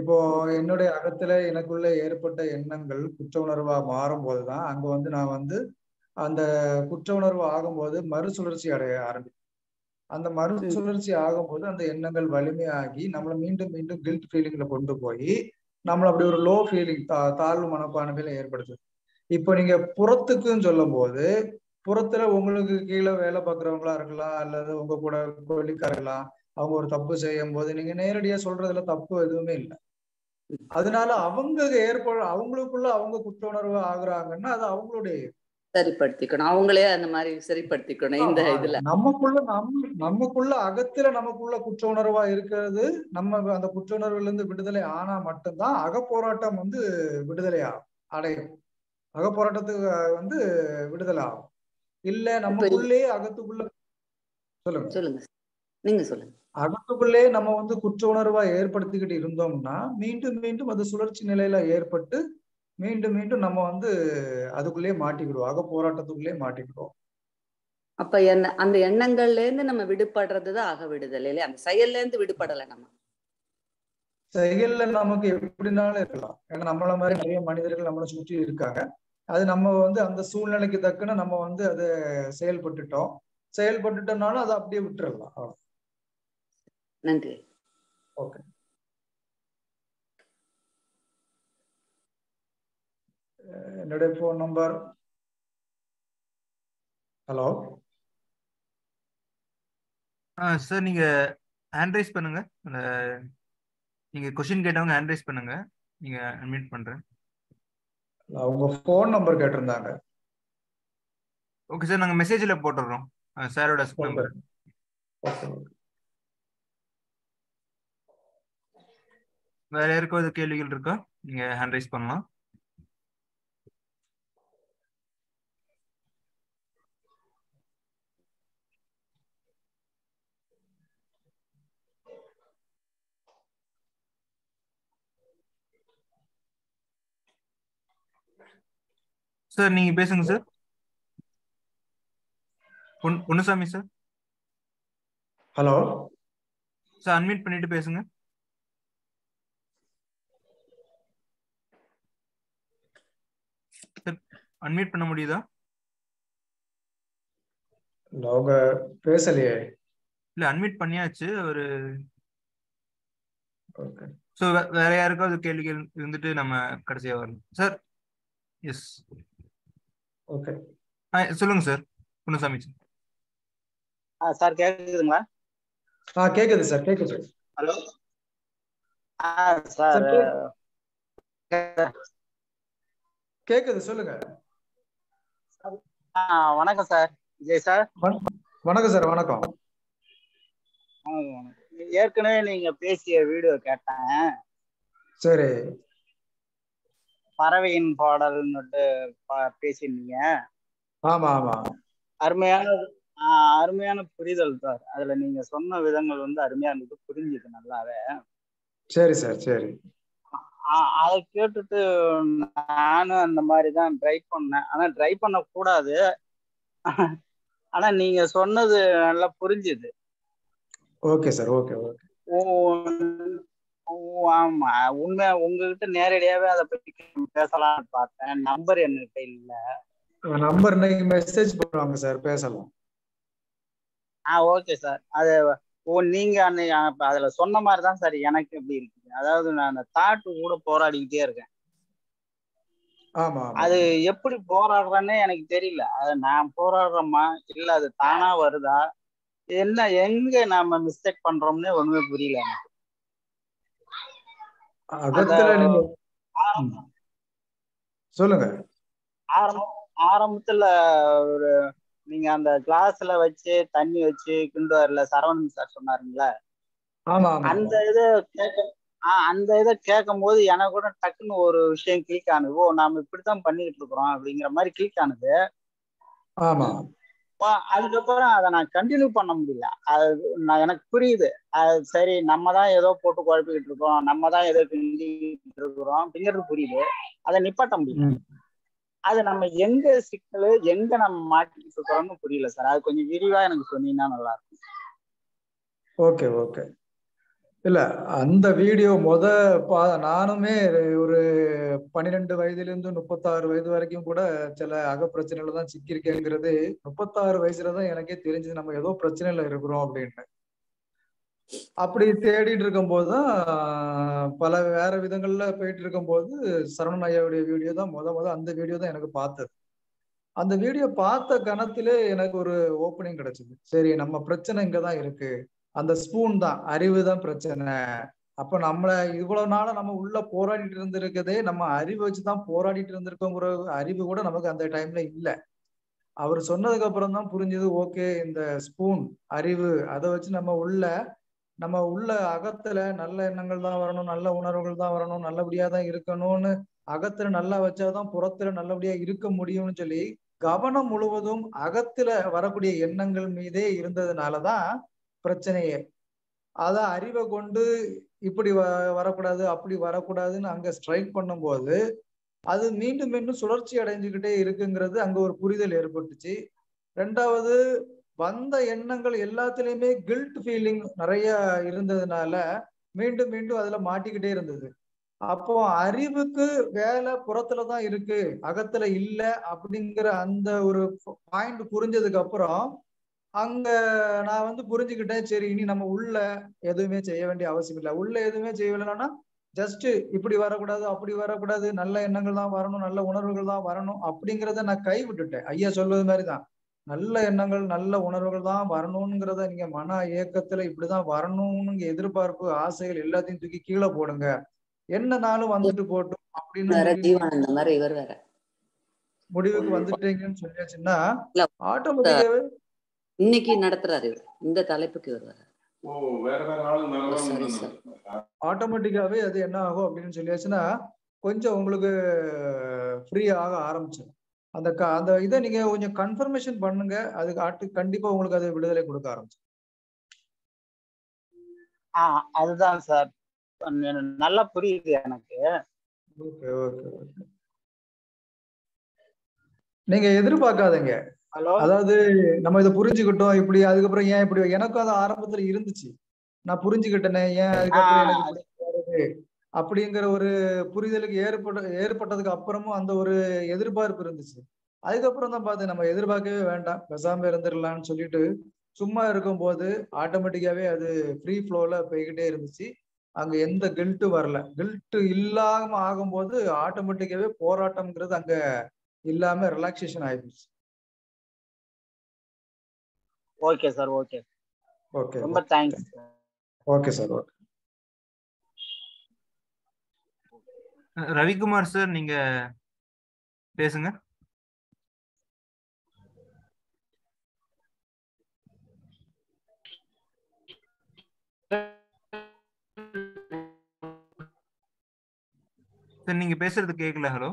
இப்போ என்னுடைய அகத்துல எனக்குள்ள ஏற்பட்ட எண்ணங்கள் குற்ற உணர்வா மாறும் போதுதான் அங்க வந்து நான் வந்து அந்த குற்ற உணர்வு ஆகும்போது மறுசுழற்சி அடைய ஆரம்பிக்கும். அந்த மறுசுழற்சி ஆகும்போது அந்த எண்ணங்கள் வலிமையாகி நம்மளை மீண்டும் மீண்டும் கில்ட் ஃபீலிங்ல கொண்டு போய் நம்மளை அப்படி ஒரு லோ ஃபீலிங் தா தாழ்வு மனப்பான்மையில ஏற்படுத்துது. இப்போ நீங்க புறத்துக்குன்னு சொல்லும் போது புறத்துல உங்களுக்கு கீழே வேலை பார்க்குறவங்களா இருக்கலாம், அல்லது உங்க கூட கொள்ளிக்கா இருக்கலாம். அவங்க ஒரு தப்பு செய்யும் போது நீங்க நேரடியா சொல்றதுல தப்பு எதுவுமே இல்லை. அதனால அவங்க ஏற்பட அவங்களுக்குள்ள அவங்க குற்ற உணர்வு ஆகுறாங்கன்னா அது அவங்களுடைய சரிப்படுத்திக்கணும், அவங்களே அந்த மாதிரி சரிப்படுத்திக்கணும். இந்த இதுல நமக்குள்ள நம்ம நமக்குள்ள அகத்துல நமக்குள்ள குற்ற உணர்வா இருக்கிறது, நம்ம அந்த குற்ற உணர்வுல இருந்து விடுதலை ஆனா மட்டும்தான் அகப்போராட்டம் வந்து விடுதலை ஆகும் அடையும், அகப்போராட்டத்துக்கு வந்து விடுதலை ஆகும். இல்ல நமக்குள்ளே அகத்துக்குள்ள சொல்லுங்க சொல்லுங்க நீங்க சொல்லுங்க. அகத்துக்குள்ளே நம்ம வந்து குற்ற உணர்வா ஏற்படுத்திக்கிட்டு இருந்தோம்னா மீண்டும் மீண்டும் அது சுழற்சி நிலையில ஏற்பட்டு மீண்டும் மீண்டும் நம்ம வந்து அதுக்குள்ளே மாட்டிக்கிடுவோம், அக போராட்டத்துக்குள்ளே மாட்டிக்கிடுவோம். அப்ப என்ன அந்த எண்ணங்கள்ல இருந்து நம்ம விடுபடுறதுதான் அக விடுதலை இல்லையா? அந்த செயல்ல இருந்து விடுபடல. நம்ம செயல்ல நமக்கு எப்படினாலும் இருக்கலாம், ஏன்னா நம்மள மாதிரி நிறைய மனிதர்கள் நம்மளை சுற்றி இருக்காங்க. அது நம்ம வந்து அந்த சூழ்நிலைக்கு தக்குன்னு நம்ம வந்து அதை செயல்பட்டுட்டோம், செயல்பட்டுட்டோம்னாலும் அதை அப்படியே விட்டுறலாம். அவ்வளவு. நன்றி. ஓகே, என்னுடைய போன் நம்பர். ஹலோ சார், நீங்க ஹேண்ட் ரைஸ் பண்ணுங்க. நீங்க क्वेश्चन கேட்டவங்க ஹேண்ட் ரைஸ் பண்ணுங்க, நீங்க அட்மிட் பண்றேன். அவங்க போன் நம்பர் கேட்டிருந்தாங்க. ஓகே சார், நாங்க மெசேஜ்ல போட்டுறோம் சாரோட நம்பர். ஓகே, வேற யாருக்காவது கேள்விகள் இருக்கா? நீங்க ஹேண்ட் ரைஸ் பண்ணலாம். சார் நீங்க பேசுங்க sir. Ponnusamy sir. Hello sir, unmute பண்ணிட்டு பேசுங்க. அன்மியூட் பண்ண முடியுதா? நாங்க பேசலையே இல்ல அட்மிட் பண்ணியாச்சு ஒரு ஓகே சோ வேற யாருக்காவது கேள்வி இருந்துட்டு நம்ம கடைசியா வரணும் சார் எஸ் ஓகே சொல்லுங்க சார் குணசாமி சார் சார் கேக்குதுங்களா ஆ கேக்குது சார் கேக்குது ஹலோ ஆ சார் கேக்குது சொல்லுங்க ஆ வணக்கம் சார் விஜய் சார் வணக்கம் சார் வணக்கம் ஏற்கனவே நீங்க பேசிய வீடியோ கேட்டேன் சரி பறவையின் பாடல்னு பேசிருந்தீங்க ஆமா ஆமா அருமையான அருமையான புரிதல் சார் அதுல நீங்க சொன்ன விதங்கள் வந்து அருமையா இருந்தது புரிஞ்சுது நல்லாவே சரி சார் சரி அதை கேட்டுட்டு நானும் அந்த மாதிரிதான் ட்ரை பண்ணேன் ஆனா ட்ரை பண்ண கூடாது ஆனா நீங்க சொன்னது நல்லா புரிஞ்சுது ஓகே சார் ஓகே ஓகே ஆமா உண்மை உங்ககிட்ட நேரடியாவே அதை பத்தி பேசலாம்னு பார்த்தேன் நம்பர் என்கிட்ட இல்ல நம்பர் நீங்க மெசேஜ் பண்ணுவாங்க சார் பேசலாம் ஆ ஓகே சார் அது ஓ நீங்க அதுல சொன்ன மாதிரிதான் சார் எனக்கு எப்படி இருக்குது அதாவது நான் அந்த தாட்டு கூட போராடிக்கிட்டே இருக்கேன் ஆமா அது எப்படி போராடுறேன்னு எனக்கு தெரியல அது நான் போராடுறோமா இல்ல அது தானா வருதா என்ன எங்க நாம மிஸ்டேக் பண்றோம்னு ஒண்ணுமே புரியல சொல்லுங்க ஆரம்பத்துல ஒரு நீங்க அந்த கிளாஸ்ல வச்சு தண்ணி வச்சு கிண்டுவார்ல சரவணன் சார் சொன்னாருங்களா அந்த இதை கேட்க அந்த இதை கேட்கும் போது எனக்கு கூட டக்குன்னு ஒரு விஷயம் கிளிக் ஆனது ஓ நாம இப்படித்தான் பண்ணிக்கிட்டு இருக்கிறோம் அப்படிங்கிற மாதிரி கிளிக் ஆனது அதுக்கப்புறம் அதை நான் கண்டினியூ பண்ண முடியல அது நான் எனக்கு புரியுது அது சரி நம்ம தான் ஏதோ போட்டு குழப்பிக்கிட்டு இருக்கோம் நம்ம தான் ஏதோ கிண்டிக்கிட்டு இருக்கிறோம் அப்படிங்கிறது புரியுது அதை நிப்பாட்ட முடியல அது நம்ம எங்க சிக்கல் எங்க நம்ம மாட்டிக்கிட்டு இருக்கிறோம்னு புரியல சார் அது கொஞ்சம் விரிவா எனக்கு சொன்னீங்கன்னா நல்லா இருக்கும் ஓகே ஓகே இல்ல அந்த வீடியோ முத நானுமே ஒரு பன்னிரெண்டு வயதுல இருந்து முப்பத்தாறு வயது வரைக்கும் கூட சில அக பிரச்சனைகளை தான் சிக்கிருக்கேங்கிறது முப்பத்தாறு வயசுலதான் எனக்கே தெரிஞ்சது நம்ம ஏதோ பிரச்சனையில இருக்கிறோம் அப்படின்னு அப்படி தேடிட்டு இருக்கும் போதுதான் பல வேற விதங்கள்ல போயிட்டு இருக்கும் போது சரவணன் ஐயாவுடைய வீடியோ தான் முத முத அந்த வீடியோ தான் எனக்கு பார்த்தது அந்த வீடியோ பார்த்த கணத்திலே எனக்கு ஒரு ஓப்பனிங் கிடைச்சது சரி நம்ம பிரச்சனை இங்கதான் இருக்கு அந்த ஸ்பூன் தான் அறிவு தான் பிரச்சனை அப்ப நம்மள இவ்வளவு நாள நம்ம உள்ள போராடிட்டு இருந்திருக்கதே நம்ம அறிவு வச்சுதான் போராடிட்டு இருந்திருக்கோங்கிற அறிவு கூட நமக்கு அந்த டைம்ல இல்லை அவர் சொன்னதுக்கு அப்புறம் தான் புரிஞ்சது ஓகே இந்த ஸ்பூன் அறிவு அதை வச்சு நம்ம உள்ள நம்ம உள்ள அகத்துல நல்ல எண்ணங்கள் தான் வரணும் நல்ல உணர்வுகள் தான் வரணும் நல்லபடியா தான் இருக்கணும்னு அகத்துல நல்லா வச்சாதான் புறத்துல நல்லபடியா இருக்க முடியும்னு சொல்லி கவனம் முழுவதும் அகத்துல வரக்கூடிய எண்ணங்கள் மீதே இருந்ததுனாலதான் பிரச்சனையே அத அறிவை கொண்டு இப்படி வ வரக்கூடாது அப்படி வரக்கூடாதுன்னு அங்க ஸ்ட்ரைக் பண்ணும்போது அது மீண்டும் மீண்டும் சுழற்சி அடைஞ்சுக்கிட்டே இருக்குங்கிறது அங்க ஒரு புரிதல் ஏற்பட்டுச்சு ரெண்டாவது வந்த எண்ணங்கள் எல்லாத்துலயுமே கில்ட் ஃபீலிங் நிறைய இருந்ததுனால மீண்டும் மீண்டும் அதுல மாட்டிக்கிட்டே இருந்தது அப்போ அறிவுக்கு வேலை புறத்துலதான் இருக்கு அகத்துல இல்ல அப்படிங்கிற அந்த ஒரு பாயிண்ட் புரிஞ்சதுக்கு அப்புறம் அங்க நான் வந்து புரிஞ்சுக்கிட்டேன் சரி இனி நம்ம உள்ள எதுவுமே செய்ய வேண்டிய அவசியம் இல்லை உள்ள எதுவுமே செய்யலைன்னா ஜஸ்ட் இப்படி வரக்கூடாது அப்படி வரக்கூடாது நல்ல எண்ணங்கள் தான் வரணும் நல்ல உணர்வுகள் தான் வரணும் அப்படிங்கிறத நான் கை விட்டுட்டேன் ஐயா சொல்வது மாதிரிதான் நல்ல எண்ணங்கள் நல்ல உணர்வுகள் தான் வரணும்ங்கிறத நீங்க மன இயக்கத்துல இப்படிதான் வரணும்னு எதிர்பார்ப்பு ஆசைகள் எல்லாத்தையும் தூக்கி கீழே போடுங்க என்னனாலும் வந்துட்டு போட்டோம் அப்படின்னு முடிவுக்கு வந்துட்டீங்கன்னு சொல்லியாச்சுன்னா ஆட்டோமேட்டிக்காவே இன்னைக்கு நடத்துறாரு இந்த தலைப்புக்கு வருவாரு ஆட்டோமேட்டிக்காவே அது என்ன ஆகும் அப்படின்னு சொல்லியாச்சுன்னா கொஞ்சம் உங்களுக்கு ஃப்ரீ ஆக ஆரம்பிச்சிடும் அந்த அந்த இதை நீங்க கொஞ்சம் கன்ஃபர்மேஷன் பண்ணுங்க அதுக்கு ஆட்டு கண்டிப்பா உங்களுக்கு அது விடுதலை கொடுக்க ஆரம்பிச்சு ஆஹ் அதுதான் சார் நல்லா புரியுது எனக்கு ஓகே ஓகே ஓகே நீங்க எதிர்பார்க்காதீங்க அதாவது நம்ம இதை புரிஞ்சுக்கிட்டோம் இப்படி அதுக்கப்புறம் ஏன் இப்படி எனக்கும் அது ஆரம்பத்துல இருந்துச்சு நான் புரிஞ்சுக்கிட்டேனே ஏன் அதுக்கப்புறம் எனக்கு அப்படிங்கிற ஒரு புரிதலுக்கு ஏற்பட ஏற்பட்டதுக்கு அப்புறமும் அந்த ஒரு எதிர்பார்ப்பு இருந்துச்சு அதுக்கப்புறம் தான் பார்த்து நம்ம எதிர்பார்க்கவே வேண்டாம், பெசாம இருந்துடலாம்னு சொல்லிட்டு சும்மா இருக்கும்போது ஆட்டோமேட்டிக்காவே அது ஃப்ரீ ஃப்ளோல போய்கிட்டே இருந்துச்சு. அங்க எந்த கில்ட்டும் வரல. கில்ட்டு இல்லாம ஆகும்போது ஆட்டோமேட்டிக்காவே போராட்டம்ங்கிறது அங்க இல்லாம ரிலாக்ஸேஷன் ஆயிடுச்சு. ஓகே சார், ஓகே ஓகே, ரொம்ப thanks. Okay sir, okay. Ravikumar sir நீங்க பேசுங்க. சார் நீங்க பேசுறது கேட்கல. Hello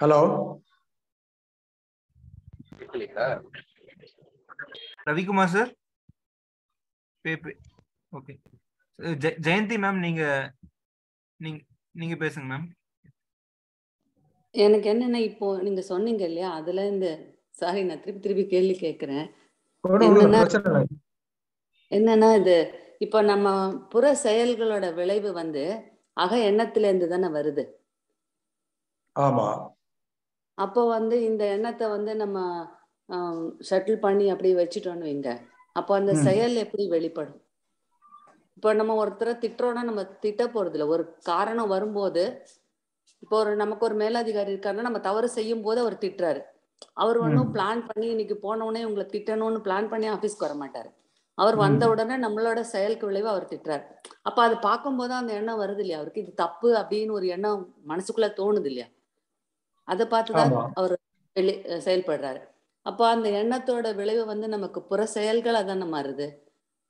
hello Ravikumar sir. Okay Jayanthi ma'am நீங்க நீங்க பேசுங்க மேம். எனக்கு என்னன்னா இப்போ நீங்க சொன்னீங்க இல்லையா, அதுல இந்த சாரி நான் திருப்பி திருப்பி கேள்வி கேட்கிறேன். என்னன்னா இது இப்ப நம்ம புற செயல்களோட விளைவு வந்து அக எண்ணத்துல இருந்து தானே வருது. ஆமா, அப்போ வந்து இந்த எண்ணத்தை வந்து நம்ம ஷட்டில் பண்ணி அப்படி வச்சுட்டோன்னு வைங்க, அப்போ அந்த செயல் எப்படி வெளிப்படும்? இப்போ நம்ம ஒருத்தரை திட்டுறோம்னா நம்ம திட்ட போறது இல்லை, ஒரு காரணம் வரும்போது. இப்போ ஒரு நமக்கு ஒரு மேலதிகாரி இருக்காருன்னா நம்ம தவறு செய்யும் போது அவர் திட்டுறாரு. அவர் ஒன்றும் பிளான் பண்ணி இன்னைக்கு போனவுடனே உங்களை திட்டணும்னு பிளான் பண்ணி ஆஃபீஸ்க்கு வர மாட்டாரு. அவர் வந்த உடனே நம்மளோட செயலுக்கு விளைவு அவர் திட்டுறாரு. அப்ப அதை பார்க்கும்போது அந்த எண்ணம் வருது இல்லையா, அவருக்கு இது தப்பு அப்படின்னு ஒரு எண்ணம் மனசுக்குள்ள தோணுது இல்லையா, அதை பார்த்துதான் அவர் வெளி செயல்படுறாரு. அப்போ அந்த எண்ணத்தோட விளைவு வந்து நமக்கு புற செயல்கள் அதான மாறுது.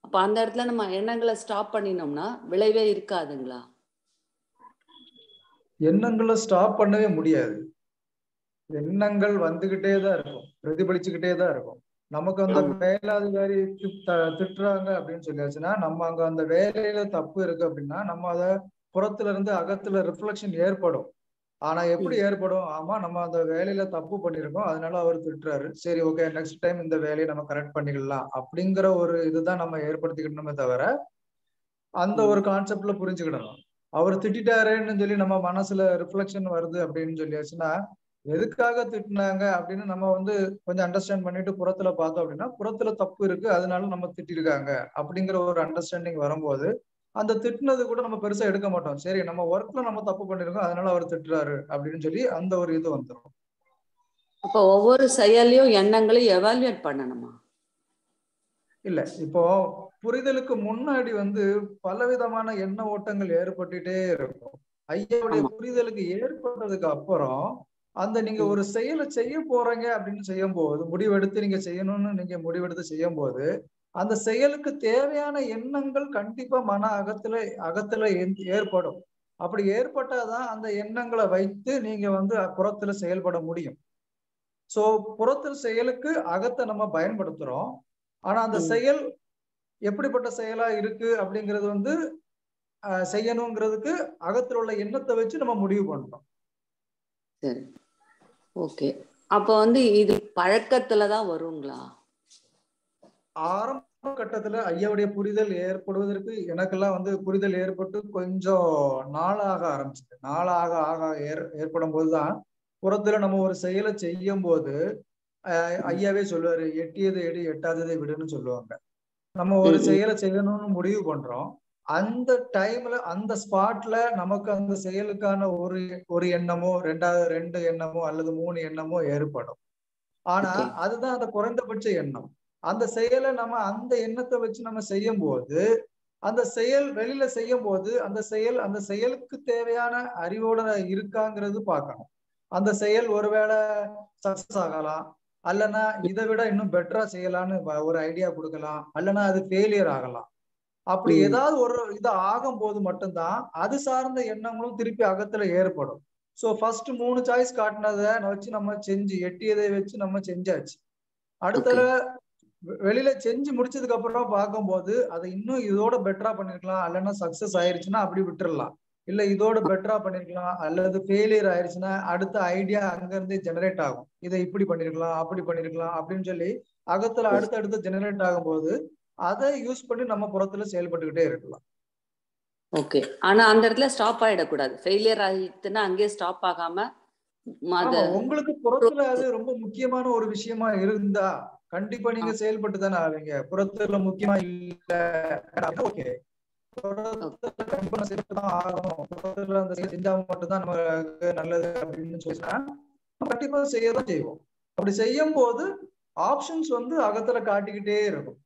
அப்ப அந்த இடத்துல நம்ம எண்ணங்களை ஸ்டாப் பண்ணினோம்னா விளைவே இருக்காதுங்களா? எண்ணங்களை ஸ்டாப் பண்ணவே முடியாது. எண்ணங்கள் வந்துகிட்டே தான் இருக்கும், பிரதிபலிச்சுக்கிட்டே தான் இருக்கும். நமக்கு அந்த மேலாதிகாரி திட்டுறாங்க அப்படின்னு சொல்லியாச்சுன்னா நம்ம அங்க அந்த வேலையில தப்பு இருக்கு அப்படின்னா நம்ம அத புறத்துல இருந்து அகத்துல ரிஃப்ளெக்ஷன் ஏற்படும். ஆனா எப்படி ஏற்படும்? ஆமா, நம்ம அந்த வேலையில தப்பு பண்ணிருக்கோம், அதனால அவர் திட்டுறாரு, சரி ஓகே நெக்ஸ்ட் டைம் இந்த வேலையை நம்ம கரெக்ட் பண்ணிக்கலாம் அப்படிங்கிற ஒரு இதுதான் நம்ம ஏற்படுத்திக்கணுமே தவிர அந்த ஒரு கான்செப்ட்ல புரிஞ்சுக்கிடணும். அவர் திட்டாருன்னு சொல்லி நம்ம மனசுல ரிஃப்ளெக்ஷன் வருது அப்படின்னு சொல்லியாச்சுன்னா எதுக்காக திட்டினாங்க அப்படின்னு நம்ம வந்து கொஞ்சம் அண்டர்ஸ்டாண்ட் பண்ணிட்டு புறத்துல பார்த்தோம் அப்படின்னா புறத்துல தப்பு இருக்கு, அதனால நம்ம திட்டிருக்காங்க அப்படிங்கிற ஒரு அண்டர்ஸ்டாண்டிங் வரும்போது அந்த திட்டினது கூட நம்ம பெருசா எடுக்க மாட்டோம். சரி நம்ம ஒர்க்ல நம்ம தப்பு பண்ணிருக்கோம், அதனால அவர் திட்டுறாரு அப்படின்னு சொல்லி அந்த ஒரு இது வந்துடும். அப்போ ஒவ்வொரு செயலையும் எண்ணங்களையும் எவாலுவேட் பண்ணணுமா? இல்ல, இப்போ புரிதலுக்கு முன்னாடி வந்து பலவிதமான எண்ண ஓட்டங்கள் ஏற்பட்டுட்டே இருக்கும். ஐயாவுடைய புரிதலுக்கு ஏற்பட்டதுக்கு அப்புறம் அந்த நீங்க ஒரு செயலை செய்ய போறீங்க அப்படின்னு செய்யும் போது முடிவெடுத்து நீங்க செய்யணும்னு நீங்க முடிவெடுத்து செய்யும் போது அந்த செயலுக்கு தேவையான எண்ணங்கள் கண்டிப்பா மன அகத்துல அகத்துல ஏற்படும். அப்படி ஏற்பட்டாதான் அந்த எண்ணங்களை வைத்து நீங்க வந்து புறத்துல செயல்பட முடியும். சோ புறத்துல செயலுக்கு அகத்தை நம்ம பயன்படுத்துறோம். ஆனா அந்த செயல் எப்படிப்பட்ட செயலா இருக்கு அப்படிங்கிறது வந்து அஹ் செய்யணுங்கிறதுக்கு அகத்துல உள்ள எண்ணத்தை வச்சு நம்ம முடிவு பண்றோம். சரி, ஓகே. அப்ப வந்து இது பழக்கத்துலதான் வருங்களா? ஆரம்ப கட்டத்துல ஐயாவுடைய புரிதல் ஏற்படுவதற்கு எனக்கெல்லாம் வந்து புரிதல் ஏற்பட்டு கொஞ்சம் நாளாக ஆரம்பிச்சது. நாளாக ஆக ஏற்படும் போதுதான் புறத்துல நம்ம ஒரு செயலை செய்யும் போது அஹ் ஐயாவே சொல்லுவாரு, எட்டியதை எடி எட்டாததை விடுன்னு சொல்லுவாங்க. நம்ம ஒரு செயலை செய்யணும்னு முடிவு பண்றோம். அந்த டைம்ல அந்த ஸ்பாட்ல நமக்கு அந்த செயலுக்கான ஒரு ஒரு எண்ணமோ ரெண்டாவது ரெண்டு எண்ணமோ அல்லது மூணு எண்ணமோ ஏற்படும். ஆனா அதுதான் அந்த குறைந்தபட்ச எண்ணம். அந்த செயலை நம்ம அந்த எண்ணத்தை வச்சு நம்ம செய்யும் போது அந்த செயல் வெளியில செய்யும் போது அந்த செயல் அந்த செயலுக்கு தேவையான அறிவோட இருக்காங்கிறது பார்க்கணும். அந்த செயல் ஒருவேளை சக்சஸ் ஆகலாம், அல்லனா இதை விட இன்னும் பெட்டரா செய்யலான்னு ஒரு ஐடியா கொடுக்கலாம், அல்லனா அது ஃபெயிலியர் ஆகலாம். அப்படி ஏதாவது ஒரு இது ஆகும் போது மட்டும்தான் அது சார்ந்த எண்ணங்களும் திருப்பி அகத்துல ஏற்படும். ஸோ ஃபர்ஸ்ட் மூணு சாய்ஸ் காட்டினதை வச்சு நம்ம செஞ்சு எட்டியதை வச்சு நம்ம செஞ்சாச்சு. அடுத்த வெளியில செஞ்சு முடிச்சதுக்கு அப்புறம் பார்க்கும்போது அதை இன்னும் இதோட பெட்டரா பண்ணிருக்கலாம், அல்லன்னா சக்சஸ் ஆயிருச்சுன்னா அப்படி விட்டுறலாம், இல்ல இதோட பெட்டரா பண்ணிருக்கலாம், அல்லது ஃபெயிலியர் ஆயிருச்சுன்னா அடுத்த ஐடியா அங்க இருந்து ஜெனரேட் ஆகும். இதை இப்படி பண்ணிருக்கலாம் அப்படி பண்ணிருக்கலாம் அப்படின்னு சொல்லி அகத்துல அடுத்த அடுத்து ஜெனரேட் ஆகும் போது அதை யூஸ் பண்ணி நம்ம புறத்துல செயல்பட்டுக்கிட்டே இருக்கலாம். Okay. ஆனா அந்த இடத்துல ஸ்டாப் ஆயிட கூடாது. ஃபெயிலியர் ஆயிட்டுனா அங்கே ஸ்டாப் ஆகாம உங்களுக்கு புறத்துல அது ரொம்ப முக்கியமான ஒரு விஷயமா இருந்தா கண்டிப்பா நீங்க செயல்பட்டு தானே ஆவீங்க. புறத்துல முக்கியமா இல்ல. ஓகே. புறத்துல கண்டிப்பா செயல்பட்டு தான் ஆகணும். புறத்துல அந்த செஞ்சா மட்டும் தான் நமக்கு நல்லது அப்படின்னு சொல்லினா கண்டிப்பா செய்யதான் செய்வோம். அப்படி செய்யும் போது ஆப்ஷன்ஸ் வந்து அகத்துல காட்டிக்கிட்டே இருக்கும்.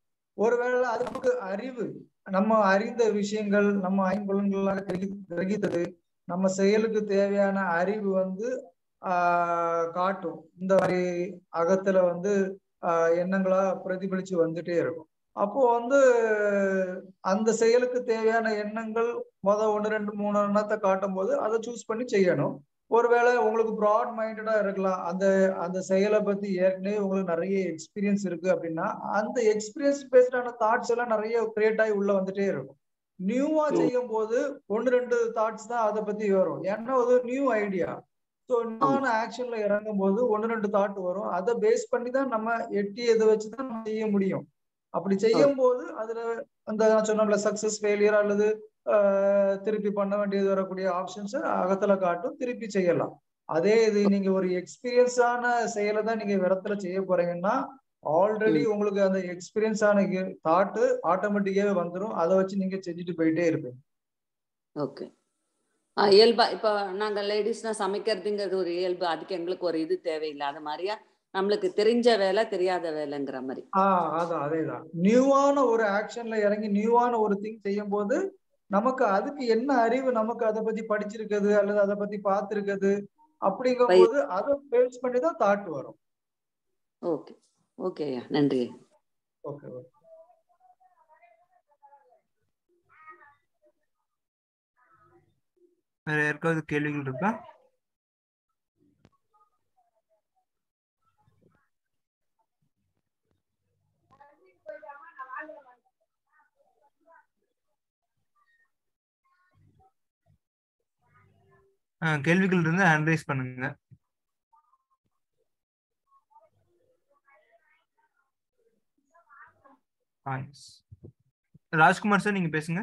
ஒருவேளை அது நமக்கு அறிவு நம்ம அறிந்த விஷயங்கள் நம்ம ஐம்புலன்களாக கிரகித்தது நம்ம செயலுக்கு தேவையான அறிவு வந்து ஆஹ் காட்டும். இந்த மாதிரி அகத்துல வந்து ஆஹ் எண்ணங்களா பிரதிபலிச்சு வந்துட்டே இருக்கும். அப்போ வந்து அந்த செயலுக்கு தேவையான எண்ணங்கள் மொத ஒன்று ரெண்டு மூணு எண்ணத்தை காட்டும் போது அதை சூஸ் பண்ணி செய்யணும். ஒருவேளை உங்களுக்கு ப்ராட் மைண்டடா இருக்கலாம், அந்த அந்த செயலை பத்தி ஏற்கனவே உங்களுக்கு நிறைய எக்ஸ்பீரியன்ஸ் இருக்கு அப்படின்னா அந்த எக்ஸ்பீரியன்ஸ் பேஸ்டான தாட்ஸ் எல்லாம் நிறைய கிரியேட் ஆகி உள்ள வந்துட்டே இருக்கும். நியூவா செய்யும் போது ஒன்று ரெண்டு தாட்ஸ் தான் அதை பத்தி வரும். ஏன்னா அது நியூ ஐடியா. ஸோ இன்னொன்னு ஆக்ஷன்ல இறங்கும் போது ஒன்று ரெண்டு தாட் வரும். அதை பேஸ் பண்ணி தான் நம்ம எட்டி இதை வச்சுதான் நம்ம செய்ய முடியும். அப்படி செய்யும் போது அதுல அந்த சொன்னோம்ல சக்சஸ் ஃபெயிலியர் அல்லது திருப்பி பண்ண வேண்டியது வரக்கூடிய ஆப்ஷன்ஸ் அகத்துல காட்டும். திருப்பி செய்யலாம். அதே இது நீங்க ஒரு எக்ஸ்பீரியன்ஸான செயலை தான் நீங்க விரத்துல செய்ய போறீங்கன்னா ஆல்ரெடி உங்களுக்கு அந்த எக்ஸ்பீரியன்ஸ் ஆன தாட்டு ஆட்டோமேட்டிக்காவே வந்துடும். அதை வச்சு நீங்க செஞ்சுட்டு போயிட்டே இருப்பீங்க. ஓகே. இயல்பா இப்ப நாங்க லேடிஸ்னா சமைக்கிறதுங்கிறது ஒரு இயல்பு, அதுக்கு எங்களுக்கு ஒரு இது தேவையில்லை. அது மாதிரியா நம்மளுக்கு தெரிஞ்ச வேலை தெரியாத வேலைங்கிற மாதிரி ஆஹ் அதான் அதேதான். நியூவான ஒரு ஆக்ஷன்ல இறங்கி நியூவான ஒரு திங் செய்யும் போது நமக்கு அதுக்கு என்ன அறிவு நமக்கு அதை பத்தி படிச்சிருக்கிறது அல்லது அதை பத்தி பார்த்திருக்கிறது அப்படிங்கும் போது அதை பேஸ் பண்ணி தான் தாட் வரும். ஓகே. ஓகே ஐயா, நன்றி. Okay okay. வேற யாருக்காவது கேள்விகள் இருக்கா? கேள்விகள் இருந்து ஹேண்ட் ரைஸ் பண்ணுங்க. ராஜ்குமார் சார் நீங்க பேசுங்க.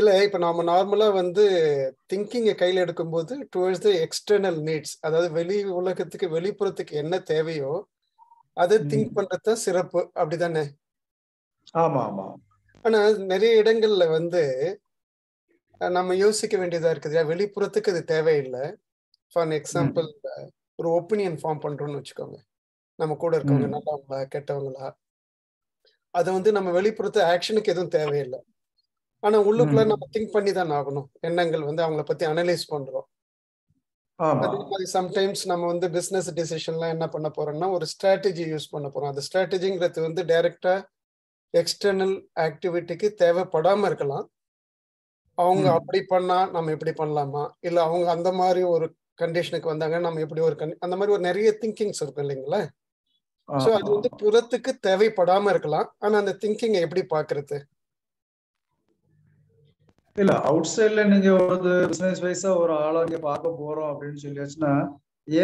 இல்ல இப்ப நாம நார்மலா வந்து thinking ஐ கையில எடுக்கும்போது towards the external needs, அதாவது வெளி உலகத்துக்கு வெளிப்புறத்துக்கு என்ன தேவையோ அதை think பண்றது சிறப்பு அப்படிதானே? ஆமா ஆமா. ஆனா நிறைய இடங்கள்ல வந்து நம்ம யோசிக்க வேண்டியதா இருக்குது. வெளிப்புறத்துக்கு அது தேவையில்லை. ஃபார் எக்ஸாம்பிள் ஒரு ஒப்பீனியன் ஃபார்ம் பண்றோம்னு வச்சுக்கோங்க. நம்ம கூட இருக்கவங்க நல்லவங்களா கெட்டவங்களா அதை வந்து நம்ம வெளிப்புறத்து ஆக்ஷனுக்கு எதுவும் தேவையில்லை. ஆனா உள்ளுக்குள்ள நம்ம திங்க் பண்ணி தான் ஆகணும். எண்ணங்கள் வந்து அவங்கள பத்தி அனலைஸ் பண்றோம். அதே மாதிரி சம்டைம்ஸ் நம்ம வந்து பிசினஸ் டிசிஷன்லாம் என்ன பண்ண போறோம்னா ஒரு ஸ்ட்ராட்டஜி யூஸ் பண்ண போறோம். அந்த ஸ்ட்ராட்டஜிங்கிறது வந்து டைரக்டா எக்ஸ்டர்னல் ஆக்டிவிட்டிக்கு தேவைப்படாம இருக்கலாம். அவங்க அப்படி பண்ணா நம்ம எப்படி பண்ணலாமா, இல்ல அவங்க அந்த மாதிரி ஒரு கண்டிஷனுக்கு வந்தாங்க நம்ம எப்படி ஒரு அந்த மாதிரி ஒரு நிறைய திங்கிங்ஸ் இருக்கும் இல்லைங்களா? சோ அது வந்து புறத்துக்கு தேவைப்படாம இருக்கலாம். ஆனா அந்த திங்கிங் எப்படி பாக்குறது? இல்ல அவுட் சைட்ல நீங்க ஒரு பிசினஸ் வைஸா ஒரு ஆளா இங்க பார்க்க போறோம் அப்படின்னு சொல்லியாச்சுன்னா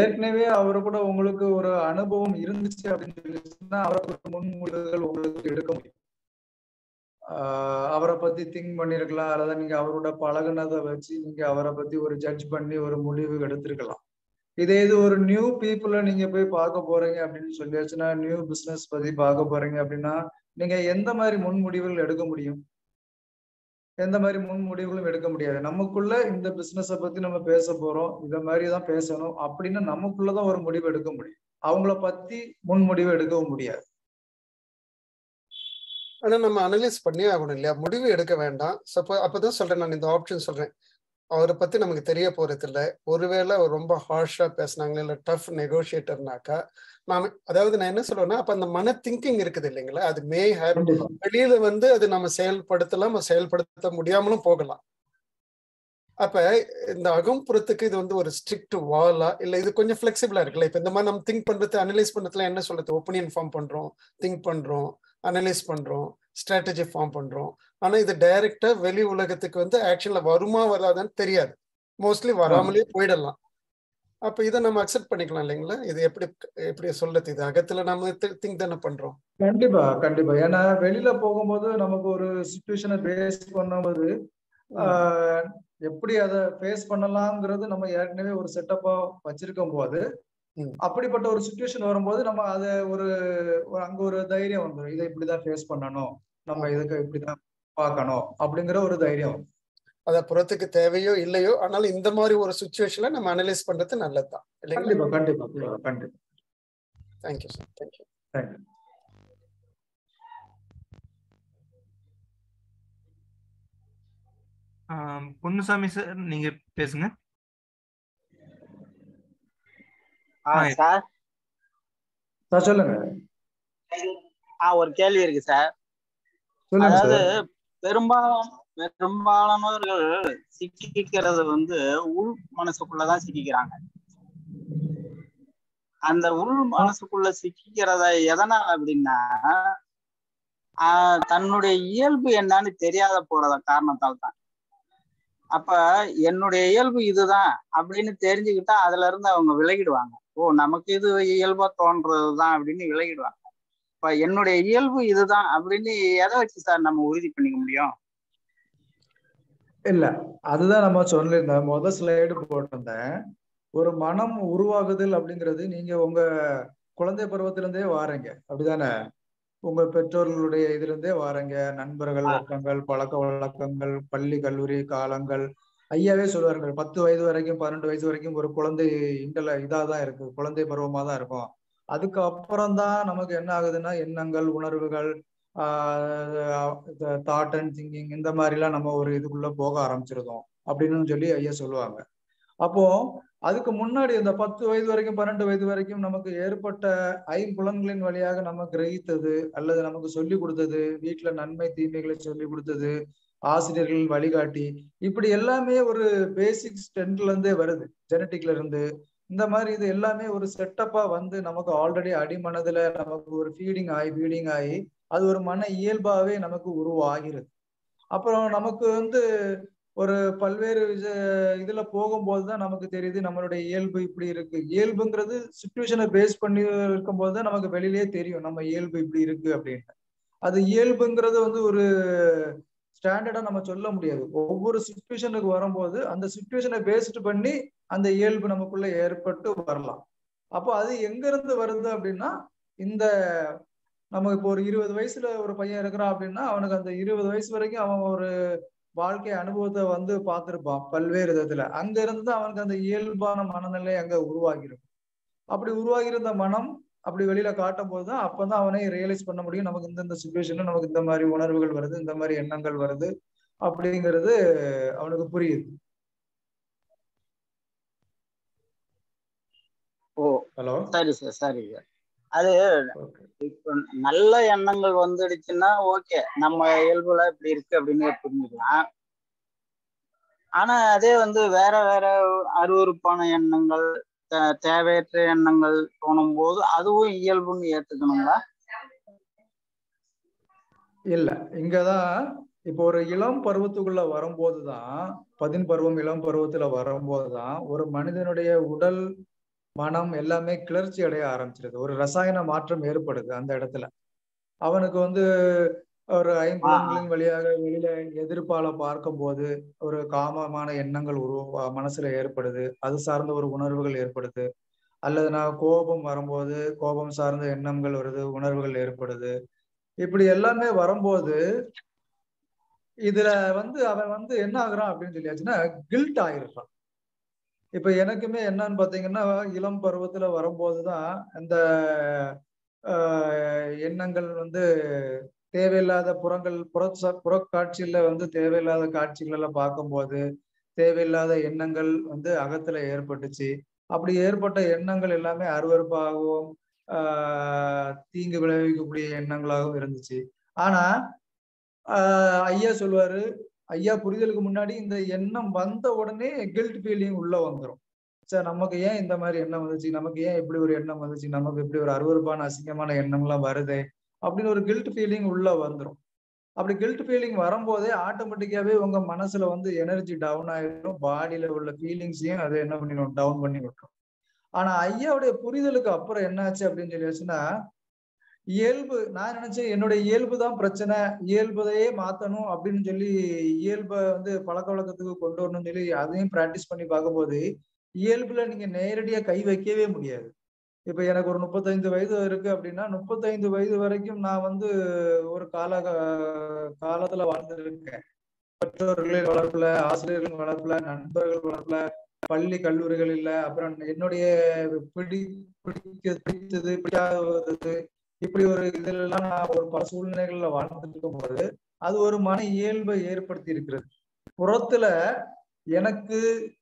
ஏற்கனவே அவரு கூட உங்களுக்கு ஒரு அனுபவம் இருந்துச்சு அப்படின்னு சொல்லிச்சுன்னா அவருக்கு முன்மொழிகள் உங்களுக்கு எடுக்க முடியும். அவரை பத்தி திங்க் பண்ணிருக்கலாம் அல்லது நீங்க அவரோட பழகுனதை வச்சு நீங்க அவரை பத்தி ஒரு ஜட்ஜ் பண்ணி ஒரு முடிவு எடுத்திருக்கலாம். இதே இது ஒரு நியூ பீப்புளை நீங்க போய் பார்க்க போறீங்க அப்படின்னு சொல்லியாச்சுன்னா நியூ பிசினஸ் பத்தி பார்க்க போறீங்க அப்படின்னா நீங்க எந்த மாதிரி முன் முடிவுகள் எடுக்க முடியும்? எந்த மாதிரி முன் முடிவுகளும் எடுக்க முடியாது. நமக்குள்ள இந்த பிசினஸை பத்தி நம்ம பேச போறோம், இத மாதிரிதான் பேசணும் அப்படின்னு நமக்குள்ளதான் ஒரு முடிவு எடுக்க முடியும். அவங்கள பத்தி முன் முடிவு எடுக்கவும் முடியாது. ஆனா நம்ம அனலைஸ் பண்ணி ஆகணும் இல்லையா? முடிவு எடுக்க வேண்டாம். சப்போ அப்பதான் சொல்றேன் நான் இந்த ஆப்ஷன் சொல்றேன். அவரை பத்தி நமக்கு தெரிய போறது இல்லை. ஒருவேளை அவர் ரொம்ப ஹார்ஷா பேசினாங்களா இல்ல டஃப் நெகோசியேட்டர்னாக்கா நாம அதாவது நான் என்ன சொல்றேன்னா அப்ப அந்த மன திங்கிங் இருக்குது இல்லைங்களா? அது மே ஹேவ் வெளியில வந்து அது நம்ம செயல்படுத்தலாம், செயல்படுத்த முடியாமலும் போகலாம். அப்ப இந்த அகம்புறத்துக்கு இது வந்து ஒரு ஸ்ட்ரிக்ட் வாலா இல்ல இது கொஞ்சம் ஃபிளெக்சிபிளா இருக்குல்ல இப்ப இந்த மாதிரி நம்ம திங்க் பண்றது அனலைஸ் பண்றதுல என்ன சொல்றது ஒபினியன் ஃபார்ம் பண்றோம் திங்க் பண்றோம் அனலைஸ் பண்றோம் ஸ்ட்ராட்டஜி ஃபார்ம் பண்றோம் ஆனா இது டைரக்டா வெளி உலகத்துக்கு வந்து ஆக்ஷன்ல வருமா வராதான்னு தெரியாது மோஸ்ட்லி வராமலே போயிடலாம் அப்ப இத நம்ம அக்செப்ட் பண்ணிக்கலாம் இல்லைங்களா இது எப்படி எப்படி சொல்றது இது அகத்துல நம்ம திங்க் தான பண்றோம் கண்டிப்பா கண்டிப்பா ஏன்னா வெளியில போகும்போது நமக்கு ஒரு சிச்சுவேஷனை பேஸ் பண்ணும்போது எப்படி அதை ஃபேஸ் பண்ணலாம்ங்கிறது நம்ம ஏற்கனவே ஒரு செட்டப்பா வச்சிருக்கும் போது அப்படிப்பட்ட ஒரு சிச்சுவேஷன் வரும்போது நம்ம அதை ஒரு அங்க ஒரு தைரியம் வந்துடும் இதை இப்படிதான் ஃபேஸ் பண்ணணும் நம்ம இதுக்கு இப்படிதான் பார்க்கணும் அப்படிங்கிற ஒரு தைரியம் அத புறத்துக்கு தேவையோ இல்லையோ ஆனாலும் இந்த மாதிரி ஒரு சிச்சுவேஷன்ல நம்ம அனலைஸ் பண்றது நல்லதுதான் கண்டிப்பா கண்டிப்பா கண்டிப்பா thank you sir thank you thank you Ponnusamy sir நீங்க பேசுங்க சார் சொல்லுங்க ஒரு கேள்வி இருக்கு சார் அதாவது பெரும்பாலும் பெரும்பாலானவர்கள் சிக்கிக்கிறது வந்து உள் மனசுக்குள்ளதான் சிக்கிக்கிறாங்க அந்த உள் மனசுக்குள்ள சிக்கிறத எதனால அப்படின்னா ஆஹ் தன்னுடைய இயல்பு என்னன்னு தெரியாத போறத காரணத்தால் தான் அப்ப என்னுடைய இயல்பு இதுதான் அப்படின்னு தெரிஞ்சுக்கிட்டா அதுல இருந்து அவங்க விலகிடுவாங்க ஓ நமக்கு இது இயல்பா தோன்றதுதான் அப்படின்னு விலகிடுவாங்க இப்ப என்னுடைய இயல்பு இதுதான் அப்படின்னு எதை வச்சு சார் நம்ம உறுதி பண்ணிக்க முடியும் இல்ல அதுதான் நம்ம சொல்லியிருந்தேன் முதல் ஸ்லைடு போட்டிருந்தேன் ஒரு மனம் உருவாகுதல் அப்படிங்கிறது நீங்க உங்க குழந்தை பருவத்திலிருந்தே வாரீங்க அப்படிதானே உங்க பெற்றோர்களுடைய இதுல இருந்தே வாரங்க நண்பர்கள் வழக்கங்கள் பழக்க வழக்கங்கள் பள்ளி கல்லூரி காலங்கள் ஐயாவே சொல்லுவார்கள் பத்து வயது வரைக்கும் பதினெட்டு வயசு வரைக்கும் ஒரு குழந்தை இண்டல இதாதான் இருக்கு குழந்தை பருவமா தான் இருக்கும் அதுக்கு அப்புறம்தான் நமக்கு என்ன ஆகுதுன்னா எண்ணங்கள் உணர்வுகள் ஆஹ் தாட் அண்ட் திங்கிங் இந்த மாதிரி எல்லாம் நம்ம ஒரு இதுக்குள்ள போக ஆரம்பிச்சிருந்தோம் அப்படின்னு சொல்லி ஐயா சொல்லுவாங்க அப்போ அதுக்கு முன்னாடி இந்த பத்து வயது வரைக்கும் பன்னெண்டு வயது வரைக்கும் நமக்கு ஏற்பட்ட ஐம்புலன்களின் வழியாக நம்ம கிரகித்தது அல்லது நமக்கு சொல்லி கொடுத்தது வீட்டுல நன்மை தீமைகளை சொல்லி கொடுத்தது ஆசிரியர்கள் வழிகாட்டி இப்படி எல்லாமே ஒரு பேசிக் ஸ்ட்ரென்த்ல இருந்தே வருது ஜெனட்டிக்ல இருந்து இந்த மாதிரி இது எல்லாமே ஒரு செட்டப்பா வந்து நமக்கு ஆல்ரெடி அடிமனதுல நமக்கு ஒரு ஃபீடிங் ஆகி ஃபீடிங் ஆகி அது ஒரு மன இயல்பாவே நமக்கு உருவாகிறது அப்புறம் நமக்கு வந்து ஒரு பல்வேறு இதுல போகும்போதுதான் நமக்கு தெரியுது நம்மளுடைய இயல்பு இப்படி இருக்கு இயல்புங்கிறது சிச்சுவேஷனை பேஸ் பண்ணி இருக்கும் போதுதான் நமக்கு வெளியிலேயே தெரியும் நம்ம இயல்பு இப்படி இருக்கு அப்படின்னு அது இயல்புங்கிறது வந்து ஒரு ஸ்டாண்டர்டா நம்ம சொல்ல முடியாது ஒவ்வொரு சிச்சுவேஷனுக்கு வரும்போது அந்த சிச்சுவேஷனை பேஸ்டு பண்ணி அந்த இயல்பு நமக்குள்ள ஏற்பட்டு வரலாம் அப்போ அது எங்க இருந்து வருது அப்படின்னா இந்த நம்ம இப்போ ஒரு இருபது வயசுல ஒரு பையன் இருக்கிறான் அப்படின்னா அவனுக்கு அந்த இருபது வயசு வரைக்கும் அவன் ஒரு வாழ்க்கை அனுபவத்தை வந்து பார்த்திருப்பான் பல்வேறு விதத்துல அங்க இருந்து அவனுக்கு அந்த இயல்பான மனநிலை அங்க உருவாகிருக்கும் அப்படி உருவாகியிருந்த மனம் அப்படி வெளியில காட்டும் போதுதான் அப்பதான் அவனை ரியலைஸ் பண்ண முடியும் நமக்கு இந்த இந்த சுச்சுவேஷன்ல நமக்கு இந்த மாதிரி உணர்வுகள் வருது இந்த மாதிரி எண்ணங்கள் வருது அப்படிங்கிறது அவனுக்கு புரியுது ஓ ஹலோ சரி சார் சரி அது இப்ப நல்ல எண்ணங்கள் வந்துடுச்சுன்னா ஓகே நம்ம இயல்புல இப்படி இருக்கு அப்படின்னு புரிஞ்சுக்கலாம் ஆனா அதே வந்து வேற வேற அருவருப்பான எண்ணங்கள் தேவையற்ற எண்ணங்கள் தோணும் போது அதுவும் இயல்புன்னு ஏத்துக்கணுங்களா இல்ல இங்கதான் இப்போ ஒரு இளம் பருவத்துக்குள்ள வரும்போதுதான் பதின் பருவம் இளம் பருவத்துல வரும்போதுதான் ஒரு மனிதனுடைய உடல் மனம் எல்லாமே கிளர்ச்சி அடைய ஆரம்பிச்சிருது ஒரு ரசாயன மாற்றம் ஏற்படுது அந்த இடத்துல அவனுக்கு வந்து ஒரு ஐம்புலன்களின் வழியாக வெளியில எதிர்ப்பால பார்க்கும் போது ஒரு காமமான எண்ணங்கள் உருவா மனசுல ஏற்படுது அது சார்ந்த ஒரு உணர்வுகள் ஏற்படுது அல்லது நான் கோபம் வரும்போது கோபம் சார்ந்த எண்ணங்கள் வருது உணர்வுகள் ஏற்படுது இப்படி எல்லாமே வரும்போது இதுல வந்து அவன் வந்து என்ன ஆகுறான் அப்படின்னு சொல்லியாச்சுன்னா கில்ட் ஆயிடுறான் இப்ப எனக்குமே என்னன்னு பாத்தீங்கன்னா இளம் பருவத்துல வரும்போதுதான் அந்த ஆஹ் எண்ணங்கள் வந்து தேவையில்லாத புறங்கள் புற புறக்காட்சியில வந்து தேவையில்லாத காட்சிகள் எல்லாம் பார்க்கும்போது தேவையில்லாத எண்ணங்கள் வந்து அகத்துல ஏற்பட்டுச்சு அப்படி ஏற்பட்ட எண்ணங்கள் எல்லாமே அருவருப்பாகவும் ஆஹ் தீங்கு விளைவிக்கக்கூடிய எண்ணங்களாகவும் இருந்துச்சு ஆனா ஆஹ் ஐயா சொல்வாரு ஐயா புரிதலுக்கு முன்னாடி இந்த எண்ணம் வந்த உடனே கில்ட் ஃபீலிங் உள்ள வந்துடும். சார் நமக்கு ஏன் இந்த மாதிரி எண்ணம் வந்துச்சு, நமக்கு ஏன் இப்படி ஒரு எண்ணம் வந்துச்சு, நமக்கு இப்படி ஒரு அருவருப்பான அசிங்கமான எண்ணம்லாம் வருது அப்படின்னு ஒரு கில்ட் ஃபீலிங் உள்ள வந்துடும். அப்படி கில்ட் ஃபீலிங் வரும்போதே ஆட்டோமேட்டிக்காவே உங்க மனசுல வந்து எனர்ஜி டவுன் ஆயிடும், பாடியில உள்ள ஃபீலிங்ஸையும் அதை என்ன பண்ணிடும், டவுன் பண்ணி விட்டுரும். ஆனா ஐயாவுடைய புரிதலுக்கு அப்புறம் என்னாச்சு அப்படின்னு சொல்லியாச்சுன்னா, இயல்பு, நான் நினைச்சேன் என்னுடைய இயல்பு தான் பிரச்சனை, இயல்பதையே மாத்தணும் அப்படின்னு சொல்லி இயல்பை வந்து பழக்க வழக்கத்துக்கு கொண்டு வரணும்னு சொல்லி அதையும் பிராக்டிஸ் பண்ணி பார்க்கும்போது இயல்புல நீங்க நேரடியா கை வைக்கவே முடியாது. இப்ப எனக்கு ஒரு முப்பத்தைந்து வயது இருக்கு அப்படின்னா, முப்பத்தைந்து வயது வரைக்கும் நான் வந்து ஒரு கால காலத்துல வாழ்ந்துருக்கேன். பெற்றோர்களின் வளர்ப்புல, ஆசிரியர்கள் வளர்ப்புல, நண்பர்கள் வளர்ப்புல, பள்ளி கல்லூரிகள் இல்ல, அப்புறம் என்னுடைய பிடி பிடிக்க பிடித்தது பிடிக்காதது, இப்படி ஒரு இதுல எல்லாம் நான் ஒரு பல சூழ்நிலைகள்ல வாழ்ந்துட்டு இருக்கும் போது அது ஒரு மன இயல்பை ஏற்படுத்தி இருக்கிறது. புறத்துல எனக்கு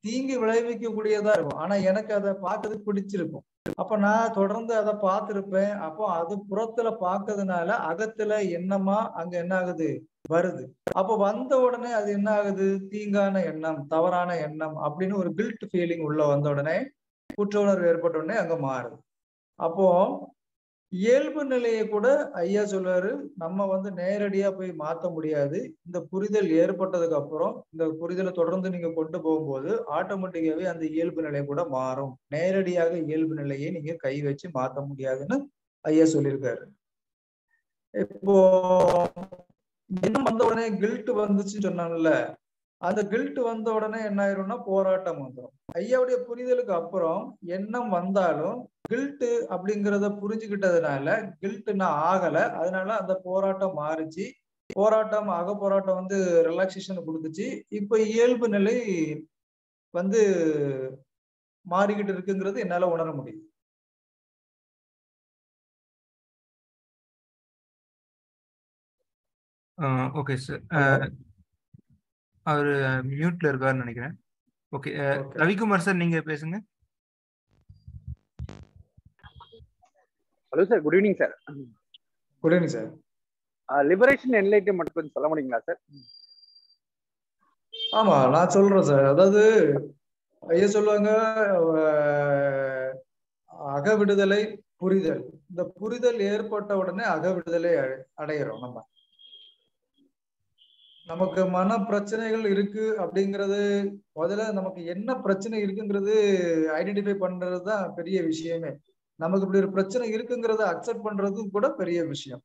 தீங்கு விளைவிக்கக்கூடியதா இருக்கும், ஆனா எனக்கு அதை பார்க்கறதுக்கு பிடிச்சிருக்கும். அப்ப நான் தொடர்ந்து அதை பார்த்திருப்பேன். அப்போ அது புறத்துல பாக்குறதுனால அகத்துல எண்ணமா அங்க என்ன ஆகுது, வருது. அப்ப வந்த உடனே அது என்ன ஆகுது, தீங்கான எண்ணம், தவறான எண்ணம் அப்படின்னு ஒரு கில்ட் ஃபீலிங் உள்ள வந்த உடனே, குற்ற உணர்வு ஏற்பட்ட உடனே அங்க மாறுது. அப்போ இயல்பு நிலையை கூட ஐயா சொல்றாரு, நம்ம வந்து நேரடியா போய் மாற்ற முடியாது. இந்த புரிதல் ஏற்பட்டதுக்கு அப்புறம், இந்த புரிதலை தொடர்ந்து நீங்க கொண்டு போகும்போது ஆட்டோமேட்டிக்காவே அந்த இயல்பு நிலையை கூட மாறும். நேரடியாக இயல்பு நிலையை நீங்க கை வச்சு மாற்ற முடியாதுன்னு ஐயா சொல்லியிருக்காரு. இப்போ இன்னும் வந்த உடனே கில்ட் வந்துச்சுன்னு சொன்னாங்கல்ல, அந்த கில்ட் வந்த உடனே என்ன ஆயிரும்னா போராட்டம் வந்துடும். ஐயாவுடைய புரிதலுக்கு அப்புறம் எண்ணம் வந்தாலும் கில்ட்டு அப்படிங்கிறத புரிஞ்சுக்கிட்டதுனால கில்ட்டு நான் ஆகல, அதனால அந்த போராட்டம் மாறிச்சு. போராட்டம் ஆக போராட்டம் வந்து ரிலாக்ஸேஷன் கொடுத்துச்சு. இப்ப இயல்பு நிலை வந்து மாறிக்கிட்டு இருக்குங்கிறது என்னால உணர முடியுது. ஓகே சார், அவரு மியூட்ல இருக்காருன்னு நினைக்கிறேன். ஓகே ரவிக்குமார் சார், நீங்க பேசுங்க. Hello sir, good evening sir. Good evening sir. Liberation enlightenment பத்தி சொல்ல முடியுங்களா சார்? ஆமா, நான் சொல்றேன் சார். அதாவது ஐயா சொல்லுவாங்க அக விடுதலை, புரிதல். இந்த புரிதல் ஏற்பட்ட உடனே அக விடுதலை அடையிறோம். நம்ம நமக்கு மன பிரச்சனைகள் இருக்கு அப்படிங்கிறது, முதல்ல நமக்கு என்ன பிரச்சனை இருக்குங்கிறது ஐடென்டிஃபை பண்றது தான் பெரிய விஷயமே. நமக்கு இப்படி ஒரு பிரச்சனை இருக்குங்கிறத அக்செப்ட் பண்றதும் கூட பெரிய விஷயம்.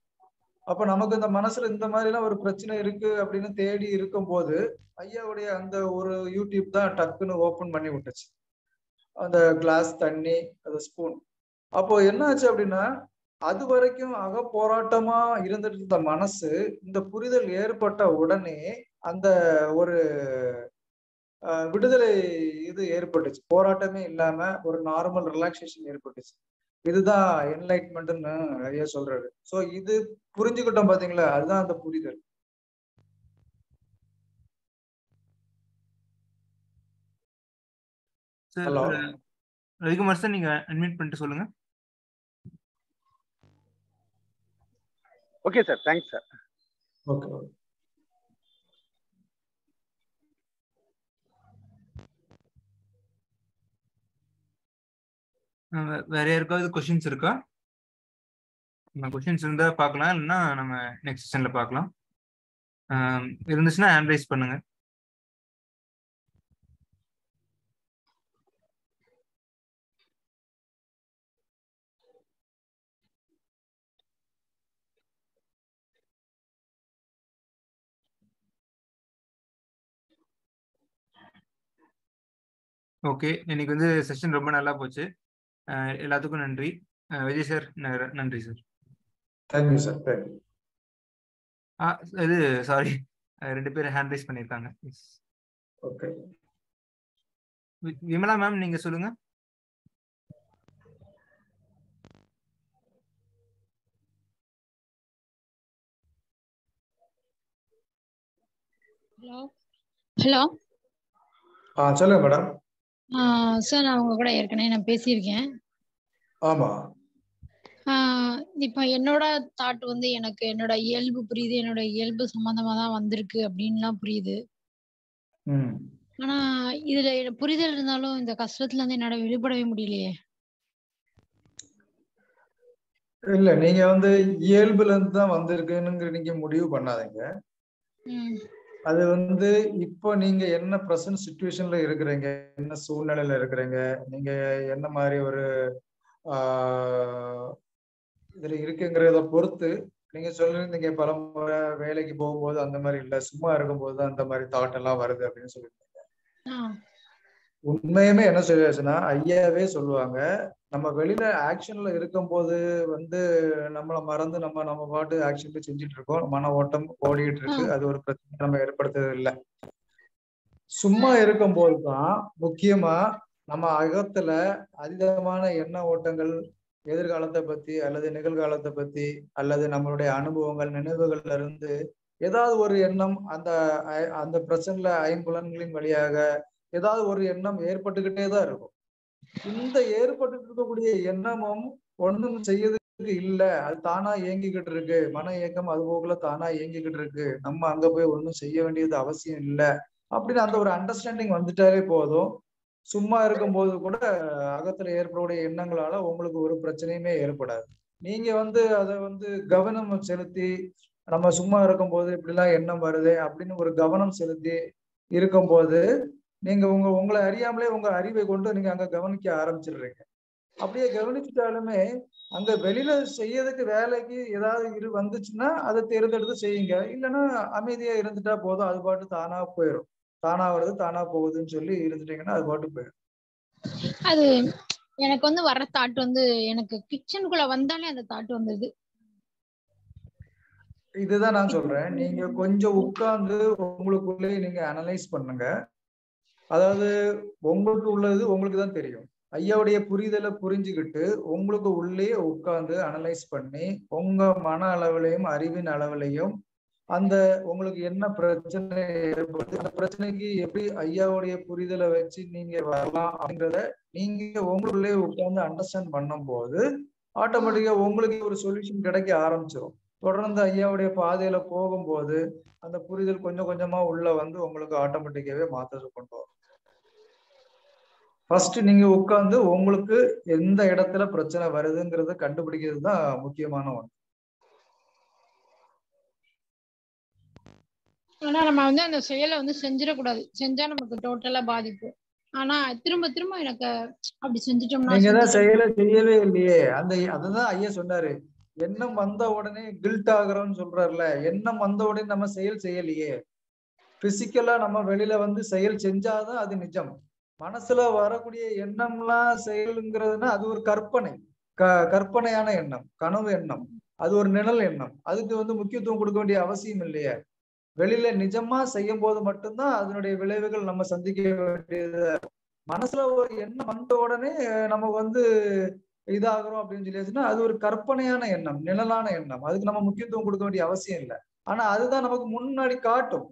அப்ப நமக்கு இந்த மனசுல இந்த மாதிரி எல்லாம் ஒரு பிரச்சனை இருக்கு அப்படின்னு தேடி இருக்கும் போது ஐயாவுடைய அந்த ஒரு யூடியூப் தான் டக்குன்னு ஓபன் பண்ணி விட்டுச்சு, அந்த கிளாஸ் தண்ணி, அந்த ஸ்பூன். அப்போ என்ன ஆச்சு அப்படின்னா, அது வரைக்கும் அக போராட்டமா இருந்துட்டு இருந்த மனசு இந்த புரிதல் ஏற்பட்ட உடனே அந்த ஒரு விடுதலை இது ஏற்பட்டுச்சு. போராட்டமே இல்லாம ஒரு நார்மல் ரிலாக்ஸேஷன் ஏற்பட்டுச்சு. இதுதான் என்லைட்மெண்ட்னு நிறைய சொல்றாரு. சோ இது புரிஞ்சுக்கிட்டோம் பாத்தீங்களா, அதுதான் அந்த புரிதல். ரவிக்குமார் சார், நீங்க அட்மிட் பண்ணிட்டு சொல்லுங்க. Okay sir, thanks sir. Okay, வேற யாருக்காவது கொஸ்டின்ஸ் இருக்கா? கொஸ்டின்ஸ் இருந்தா பார்க்கலாம், இல்லைன்னா நம்ம நெக்ஸ்ட் செஷன்ல பார்க்கலாம். இருந்துச்சுன்னா ஹேண்ட் ரைஸ் பண்ணுங்க. ஓகே, இன்னைக்கு வந்து செஷன் ரொம்ப நல்லா போச்சு. எல்லாத்துக்கும் நன்றி. விஜய் சார் நன்றி சார். Thank you sir, thank you. ஆ இது சாரி, ரெண்டு பேரும் ஹேண்ட் ரைஸ் பண்ணியிருக்காங்க. ஓகே விமலா மேம், நீங்க சொல்லுங்க. Hello hello. ஆ சொல்லுங்க மேடம். சார் நான் உங்க கூட ஏற்கனவே நான் பேசியிருக்கேன். ஆமா, இப்போ என்னோட தாட் வந்து எனக்கு என்னோட இயல்பு புரியுது, என்னோட இயல்பு சம்பந்தமா தான் வந்திருக்கு அப்படின்லாம் புரியுது. ஆனா இதுல புரிதல் இருந்தாலும் இந்த கஷ்டத்துல இருந்து என்னால வெளிப்படவே முடியலையே. இல்ல நீங்க வந்து இயல்புல இருந்து தான் வந்திருக்குன்னு நீங்க முடிவு பண்ணாதீங்க. அது வந்து இப்போ நீங்க என்ன பிரசன்ட் சிச்சுவேஷன்ல இருக்கிறீங்க, என்ன சூழ்நிலையில இருக்கிறீங்க, நீங்க என்ன மாதிரி ஒரு ஆஹ் இதுல இருக்குங்கிறத பொறுத்து. நீங்க சொல்லிருந்தீங்க பல முறை வேலைக்கு போகும்போது அந்த மாதிரி இல்ல, சும்மா இருக்கும்போது தான் அந்த மாதிரி தாட் எல்லாம் வருது அப்படின்னு சொல்லியிருந்தீங்க. உண்மையுமே என்ன சொல்லுச்சுன்னா ஐயாவே சொல்லுவாங்க, நம்ம வெளியில ஆக்ஷன்ல இருக்கும் போது வந்து நம்மளை மறந்து நம்ம நம்ம பாட்டு ஆக்ஷன்ல செஞ்சுட்டு இருக்கோம், மன ஓட்டம் ஓடிட்டு இருக்கு, அது ஒரு பிரச்சனை நம்ம ஏற்படுத்துறது இல்லை. சும்மா இருக்கும் போதுதான் முக்கியமா நம்ம அகத்துல அதீதமான எண்ண ஓட்டங்கள், எதிர்காலத்தை பத்தி அல்லது நிகழ்காலத்தை பத்தி அல்லது நம்மளுடைய அனுபவங்கள் நினைவுகள்ல இருந்து ஏதாவது ஒரு எண்ணம் அந்த அந்த பிரச்சனைல ஐம்புலன்களின் வழியாக ஏதாவது ஒரு எண்ணம் ஏற்பட்டுக்கிட்டே தான் இருக்கும். இந்த ஏற்பட்டு இருக்கக்கூடிய எண்ணமும் ஒண்ணும் செய்யறதுக்கு இல்ல, அது தானா இயங்கிக்கிட்டு இருக்கு, மன இயக்கம் அது போகல தானா இயங்கிக்கிட்டு இருக்கு, நம்ம அங்க போய் ஒண்ணும் செய்ய வேண்டியது அவசியம் இல்ல அப்படின்னு அந்த ஒரு அண்டர்ஸ்டாண்டிங் வந்துட்டாலே போதும். சும்மா இருக்கும்போது கூட அகத்துல ஏற்படக்கூடிய எண்ணங்களால உங்களுக்கு ஒரு பிரச்சனையுமே ஏற்படாது. நீங்க வந்து அதை வந்து கவனம் செலுத்தி நம்ம சும்மா இருக்கும்போது இப்படிலாம் எண்ணம் வருது அப்படின்னு ஒரு கவனம் செலுத்தி இருக்கும்போது நீங்க உங்க உங்களை அறியாமலே உங்க அறிவை கொண்டு நீங்க அங்க கவனிக்க ஆரம்பிச்சிடுறீங்க. அப்படியே கவனிச்சுட்டாலுமே அங்க வெளியில செய்யறதுக்கு வேலைக்கு ஏதாவது இரு வந்துச்சுன்னா அதை தேர்ந்தெடுத்து செய்யுங்க, இல்லைன்னா அமைதியா இருந்துட்டா போதும், அது பாட்டு தானா போயிடும். தானா வருது தானா போகுதுன்னு சொல்லி இருந்துட்டீங்கன்னா அது பாட்டு போயிடும். அது எனக்கு வந்து வர தாட் வந்து எனக்கு கிச்சனுக்குள்ள வந்தாலே அந்த தாட் வந்தது. இதுதான் நான் சொல்றேன், நீங்க கொஞ்சம் உட்கார்ந்து உங்களுக்குள்ளே நீங்க அனலைஸ் பண்ணுங்க. அதாவது உங்களுக்கு உள்ளது உங்களுக்கு தான் தெரியும். ஐயாவுடைய புரிதலை புரிஞ்சுக்கிட்டு உங்களுக்கு உள்ளே உட்கார்ந்து அனலைஸ் பண்ணி உங்க மன அளவுலையும் அறிவின் அளவுலையும் அந்த உங்களுக்கு என்ன பிரச்சனை ஏற்படுது, அந்த பிரச்சனைக்கு எப்படி ஐயாவுடைய புரிதலை வச்சு நீங்க வரலாம் அப்படிங்கிறத நீங்க உங்களுக்குள்ளே உட்கார்ந்து அண்டர்ஸ்டாண்ட் பண்ணும் போது ஆட்டோமேட்டிக்கா உங்களுக்கு ஒரு சொல்யூஷன் கிடைக்க ஆரம்பிச்சிடும். தொடர்ந்து ஐயாவுடைய பாதையில போகும்போது அந்த புரிதல் கொஞ்சம் கொஞ்சமா உள்ள வந்து உங்களுக்கு ஆட்டோமேட்டிக்காவே மாற்ற கொண்டு வரும். ஃபர்ஸ்ட் நீங்க உட்கார்ந்து உங்களுக்கு எந்த இடத்துல பிரச்சனை வருதுங்கிறத கண்டுபிடிக்கிறது தான் முக்கியமான ஒன்று. ஆனா நம்ம வந்து அந்த செயலை வந்து செஞ்சிடக்கூடாது, செஞ்சா நமக்கு டோட்டலா பாதிப்பு. ஆனா திரும்ப திரும்ப எனக்கு அப்படி செஞ்சுட்டோம்னா நீங்க தான் செயலை செய்யவே இல்லையே. அந்த அதுதான் ஐயா சொன்னாரு, எண்ணம் வந்த உடனே கில்ட் ஆகிறோம்னு சொல்றாருல, எண்ணம் வந்த உடனே நம்ம செயல் செய்யலையே. பிசிக்கலா நம்ம வெளியில வந்து செயல் செஞ்சாதான் அது நிஜம். மனசுல வரக்கூடிய எண்ணம்லாம் செயலுங்கிறதுனா அது ஒரு கற்பனை, க கற்பனையான எண்ணம், கனவு எண்ணம், அது ஒரு நிழல் எண்ணம். அதுக்கு வந்து முக்கியத்துவம் கொடுக்க வேண்டிய அவசியம் இல்லையே. வெளியில நிஜமா செய்யும் போது மட்டும்தான் அதனுடைய விளைவுகள் நம்ம சந்திக்க வேண்டியது. மனசுல ஒரு எண்ணம் வந்த உடனே நம்ம வந்து இதாகிறோம் அப்படின்னு சொல்லியாச்சுன்னா அது ஒரு கற்பனையான எண்ணம், நிழலான எண்ணம், அதுக்கு நம்ம முக்கியத்துவம் கொடுக்க வேண்டிய அவசியம் இல்லை. ஆனா அதுதான் நமக்கு முன்னாடி காட்டும்,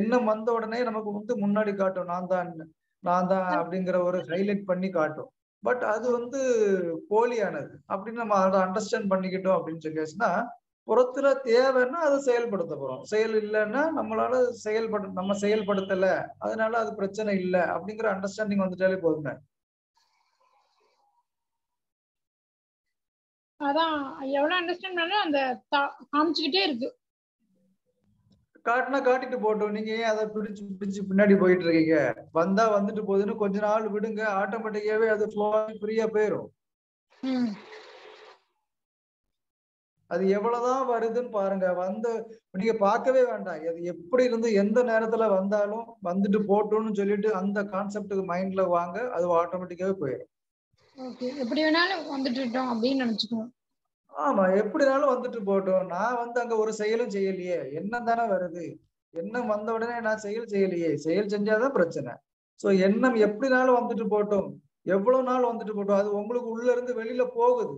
எண்ணம் வந்த உடனே நமக்கு வந்து முன்னாடி காட்டும் நான் தான் நான் தான் அப்படிங்கிற ஒரு ஹைலைட் பண்ணி காட்டும். பட் அது வந்து போலியானது அப்படின்னு நம்ம அதை அண்டர்ஸ்டாண்ட் பண்ணிக்கிட்டோம் அப்படின்னு சொல்லியாச்சுன்னா புறத்துல தேவைன்னா அதை செயல்படுத்த போறோம், செயல் இல்லைன்னா நம்மளால செயல்பட நம்ம செயல்படுத்தல அதனால அது பிரச்சனை இல்லை அப்படிங்கிற அண்டர்ஸ்டாண்டிங் வந்துட்டாலே போதுங்க. அதான் எவ்வளவு அண்டர்ஸ்டாண்ட் பண்ணாலும் அந்த காமிச்சுக்கிட்டே இருக்கு, காட்டினா காட்டிட்டு போட்டோம், நீங்க ஏன் அதை பிடிச்சு பிடிச்சு பின்னாடி போயிட்டு இருக்கீங்க, வந்தா வந்துட்டு போகுதுன்னு கொஞ்ச நாள் விடுங்க, ஆட்டோமேட்டிக்காவே அது ஃப்ரீயா போயிடும். அது எவ்வளவுதான் வருதுன்னு பாருங்க, வந்து நீங்க பார்க்கவே வேண்டாம், அது எப்படி இருந்து எந்த நேரத்துல வந்தாலும் வந்துட்டு போட்டோம்னு சொல்லிட்டு அந்த கான்செப்டுக்கு மைண்ட்ல வாங்க, அது ஆட்டோமேட்டிக்காவே போயிடும். எப்படி வேணாலும் வந்துட்டுட்டோம் அப்படின்னு நினைச்சுக்கணும். ஆமா, எப்படினாலும் வந்துட்டு போட்டோம், நான் வந்து அங்க ஒரு செயலும் செய்யலையே, எண்ணம் தானே வருது, எண்ணம் வந்த உடனே நான் செயல் செய்யலையே, செயல் செஞ்சாதான் பிரச்சனை. சோ எண்ணம் எப்படினாலும் வந்துட்டு போட்டோம், எவ்வளவு நாள் வந்துட்டு போட்டோம், அது உங்களுக்கு உள்ள இருந்து வெளியில போகுது,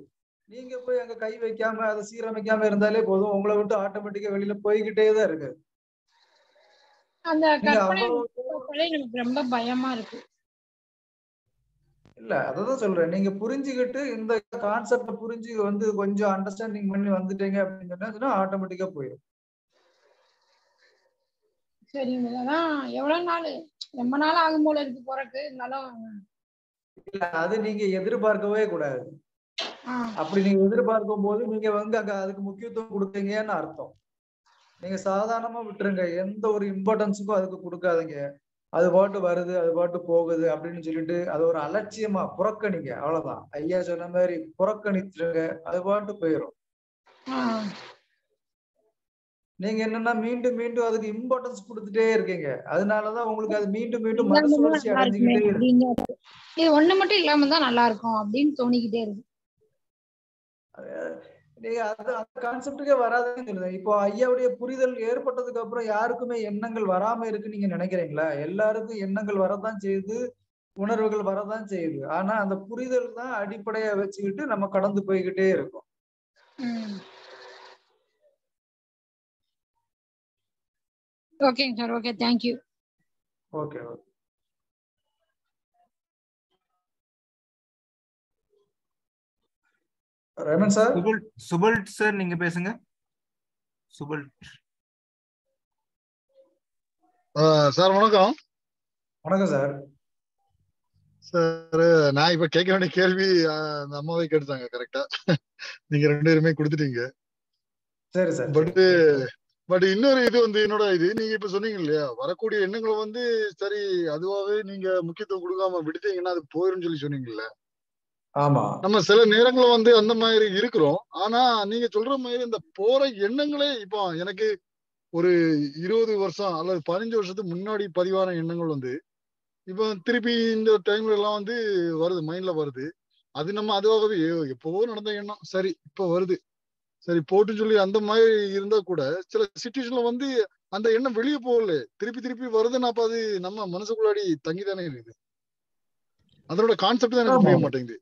நீங்க போய் அங்க கை வைக்காம அதை சீரமைக்காம இருந்தாலே போதும், உங்களை விட்டு ஆட்டோமேட்டிக்கா வெளியில போய்கிட்டே தான் இருக்கு. அந்த கற்பனை எனக்கு ரொம்ப பயமா இருக்கு. இல்ல அதான் சொல்றேன், நீங்க புரிஞ்சுக்கிட்டு இந்த கான்செப்ட புரிஞ்சு வந்து கொஞ்சம் அண்டர்ஸ்டாண்டிங் பண்ணி வந்துட்டீங்க அப்படின்னு சொன்னா ஆட்டோமேட்டிக்கா போயிடும். சரிங்க, அதான் எவ்வளவு நாள் ரொம்ப நாள் ஆகும் போல இருக்கு போறக்கு. இல்ல அது நீங்க எதிர்பார்க்கவே கூடாது. அப்படி நீங்க எதிர்பார்க்கும் போது நீங்க வந்து அங்க அதுக்கு முக்கியத்துவம் கொடுத்தீங்கன்னு அர்த்தம். நீங்க சாதாரணமா விட்டுருங்க, எந்த ஒரு இம்பார்ட்டன்ஸுக்கும் அதுக்கு கொடுக்காதீங்க. அது பாட்டு வருது, அது பாட்டு போகுது அப்படின்னு சொல்லிட்டு அது ஒரு அலட்சியமா புறக்கணிங்க, அவ்வளவுதான். ஐயா சொன்ன மாதிரி புறக்கணித்துருங்க, அது பாட்டு போயிடும். நீங்க என்னன்னா மீண்டும் மீண்டும் அதுக்கு இம்பார்ட்டன்ஸ் கொடுத்துட்டே இருக்கீங்க, அதனாலதான் உங்களுக்கு அது மீண்டும் மீண்டும் மன சுழற்சி அடைஞ்சுக்கிட்டே இருக்கு. இது ஒண்ணு மட்டும் இல்லாம தான் நல்லா இருக்கும் அப்படின்னு தோணிக்கிட்டே இருக்கு. நீங்க அது அந்த கான்செப்டுக்கே வராதுன்னு சொல்லுங்க. இப்போ ஐயாவுடைய புரிதல் ஏற்பட்டதுக்கு அப்புறம் யாருக்குமே எண்ணங்கள் வராம இருக்கு நீங்க நினைக்கிறீங்களா? எல்லாருக்கும் எண்ணங்கள் வரதான் செய்யுது, உணர்வுகள் வரதான் செய்யுது. ஆனா அந்த புரிதல் தான் அடிப்படையா வச்சுக்கிட்டு நம்ம கடந்து போய்கிட்டே இருக்கோம். ஓகேங்க sir. Okay, thank you. Okay okay. Ramesh sir, சுபல்ட் சுபல்ட் சார் நீங்க பேசுங்க. சுபல்ட் சார் வணக்கம். வணக்கம் சார். சார் நான் இப்ப கேட்க வேண்டிய கேள்வி அந்த அம்மாவை கேட்டுட்டாங்க கரெக்டா. நீங்க ரெண்டு பேருமே கொடுத்துட்டீங்க. சரி சார். பட்டு பட் இன்னொரு இது வந்து என்னோட இது நீங்க இப்ப சொன்னீங்க இல்லையா, வரக்கூடிய எண்ணங்களை வந்து சரி அதுவாவே நீங்க முக்கியத்துவம் கொடுக்காம விடுத்தீங்கன்னா அது போயிடும் சொல்லி சொன்னீங்கல்ல. ஆமா, நம்ம சில நேரங்கள வந்து அந்த மாதிரி இருக்கிறோம். ஆனா நீங்க சொல்ற மாதிரி இந்த போற எண்ணங்களே இப்போ எனக்கு ஒரு இருபது வருஷம் அல்லது பதினஞ்சு வருஷத்துக்கு முன்னாடி பதிவான எண்ணங்கள் வந்து இப்போ திருப்பி இந்த டைம்ல எல்லாம் வந்து வருது, மைண்ட்ல வருது. அது நம்ம அதுவாகவே எப்பவோ நடந்த எண்ணம், சரி இப்போ வருது சரி போட்டுன்னு சொல்லி அந்த மாதிரி இருந்தா கூட சில சிச்சுவேஷன்ல வந்து அந்த எண்ணம் வெளியே போகல, திருப்பி திருப்பி வருதுன்னா அப்ப அது நம்ம மனசுக்குள்ளாடி தங்கிதானே இருக்குது. அதனோட கான்செப்ட் தான் எனக்கு புரிய மாட்டேங்குது.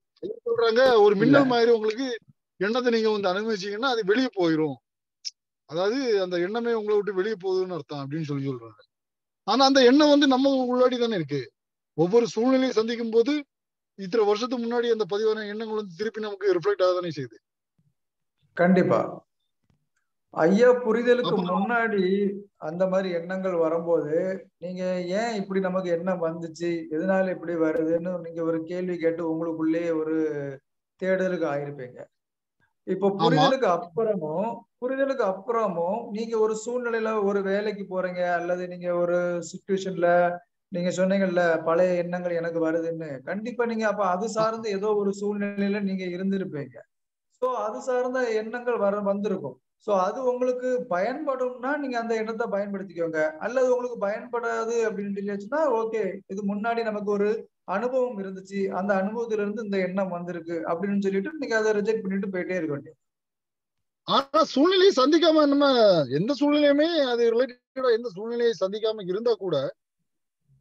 சொல்றாங்க ஒரு மின்னல் மாதிரி உங்களுக்கு எண்ணத்தை நீங்க வந்து அனுபவிச்சீங்கன்னா அது வெளியே போயிடும், அதாவது அந்த எண்ணமே உங்களை விட்டு வெளியே போகுதுன்னு அர்த்தம் அப்படின்னு சொல்லி சொல்றாங்க. ஆனா அந்த எண்ணம் வந்து நம்ம உள்ளாடி தானே இருக்கு. ஒவ்வொரு சூழ்நிலையும் சந்திக்கும் போது இத்தனை வருஷத்துக்கு முன்னாடி அந்த பதிவான எண்ணங்கள் வந்து திருப்பி நமக்கு ரிஃப்ளெக்ட் ஆக தானே செய்யுது. கண்டிப்பா ஐயா புரிதலுக்கு முன்னாடி அந்த மாதிரி எண்ணங்கள் வரும்போது நீங்க ஏன் இப்படி நமக்கு எண்ணம் வந்துச்சு, எதனால இப்படி வருதுன்னு நீங்க ஒரு கேள்வி கேட்டு உங்களுக்குள்ளே ஒரு தேடலுக்கு ஆயிருப்பீங்க. இப்ப புரிதலுக்கு அப்புறமும் புரிதலுக்கு அப்புறமும் நீங்க ஒரு சூழ்நிலையில ஒரு வேலைக்கு போறீங்க அல்லது நீங்க ஒரு சிச்சுவேஷன்ல நீங்க சொன்னீங்கல்ல பழைய எண்ணங்கள் எனக்கு வருதுன்னு, கண்டிப்பா நீங்க அப்ப அது சார்ந்து ஏதோ ஒரு சூழ்நிலையில நீங்க இருந்திருப்பீங்க. ஸோ அது சார்ந்த எண்ணங்கள் வர வந்திருக்கும். ஸோ அது உங்களுக்கு பயன்படும்னா நீங்க அந்த எண்ணத்தை பயன்படுத்திக்கோங்க, அல்லது உங்களுக்கு பயன்படாது அப்படின்னு சொல்லியாச்சுன்னா ஓகே இது முன்னாடி நமக்கு ஒரு அனுபவம் இருந்துச்சு, அந்த அனுபவத்துல இருந்து இந்த எண்ணம் வந்திருக்கு அப்படின்னு சொல்லிட்டு நீங்க அதை ரிஜெக்ட் பண்ணிட்டு போயிட்டே இருக்க வேண்டியது. ஆனா சூழ்நிலையை சந்திக்காம நம்ம எந்த சூழ்நிலையுமே அது ரிலேட்டடா எந்த சூழ்நிலையை சந்திக்காம இருந்தா கூட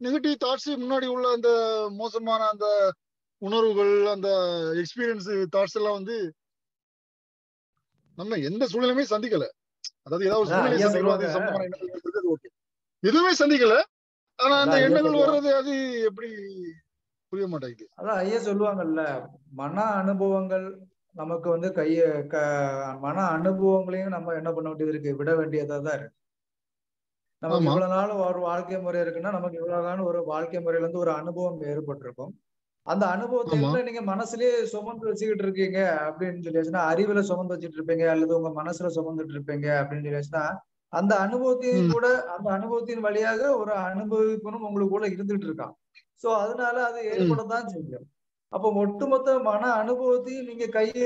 நெகட்டிவ் தாட்ஸ் முன்னாடி உள்ள அந்த மோசமான அந்த உணர்வுகள் அந்த எக்ஸ்பீரியன்ஸ் தாட்ஸ் எல்லாம் வந்து நம்ம எந்த சூழ்நிலையுமே சந்திக்கல, அதாவது ஏதாவது எதுவுமே சந்திக்கல. ஆனா அந்த எண்ணங்கள் வர்றது அது எப்படி புரிய மாட்டேங்குது. அதான் ஐயா சொல்லுவாங்கல்ல மன அனுபவங்கள் நமக்கு வந்து கைய மன அனுபவங்களையும் நம்ம என்ன பண்ண வேண்டியது இருக்கு, விட வேண்டியதா தான் இருக்கு. நமக்கு இவ்வளவு நாள் ஒரு வாழ்க்கை முறை இருக்குன்னா நமக்கு இவ்வளவு நாள் ஒரு வாழ்க்கை முறையில இருந்து ஒரு அனுபவம் ஏற்பட்டிருக்கும். அந்த அனுபவத்தை நீங்க மனசுலயே சுமந்து வச்சுக்கிட்டு இருக்கீங்க அப்படின்னு சொல்லியாச்சுன்னா, அறிவுல சுமந்து வச்சுட்டு இருப்பீங்க அல்லது உங்க மனசுல சுமந்துட்டு இருப்பீங்க அப்படின்னு சொல்லியாச்சுன்னா, அந்த அனுபவத்தையும் கூட அந்த அனுபவத்தின் வழியாக ஒரு அனுபவிப்பனும் உங்களுக்கு கூட இருந்துட்டு இருக்கான். சோ அதனால அது ஏற்படத்தான் செய்யும். அப்போ ஒட்டுமொத்த மன அனுபவத்தையும் நீங்க கைய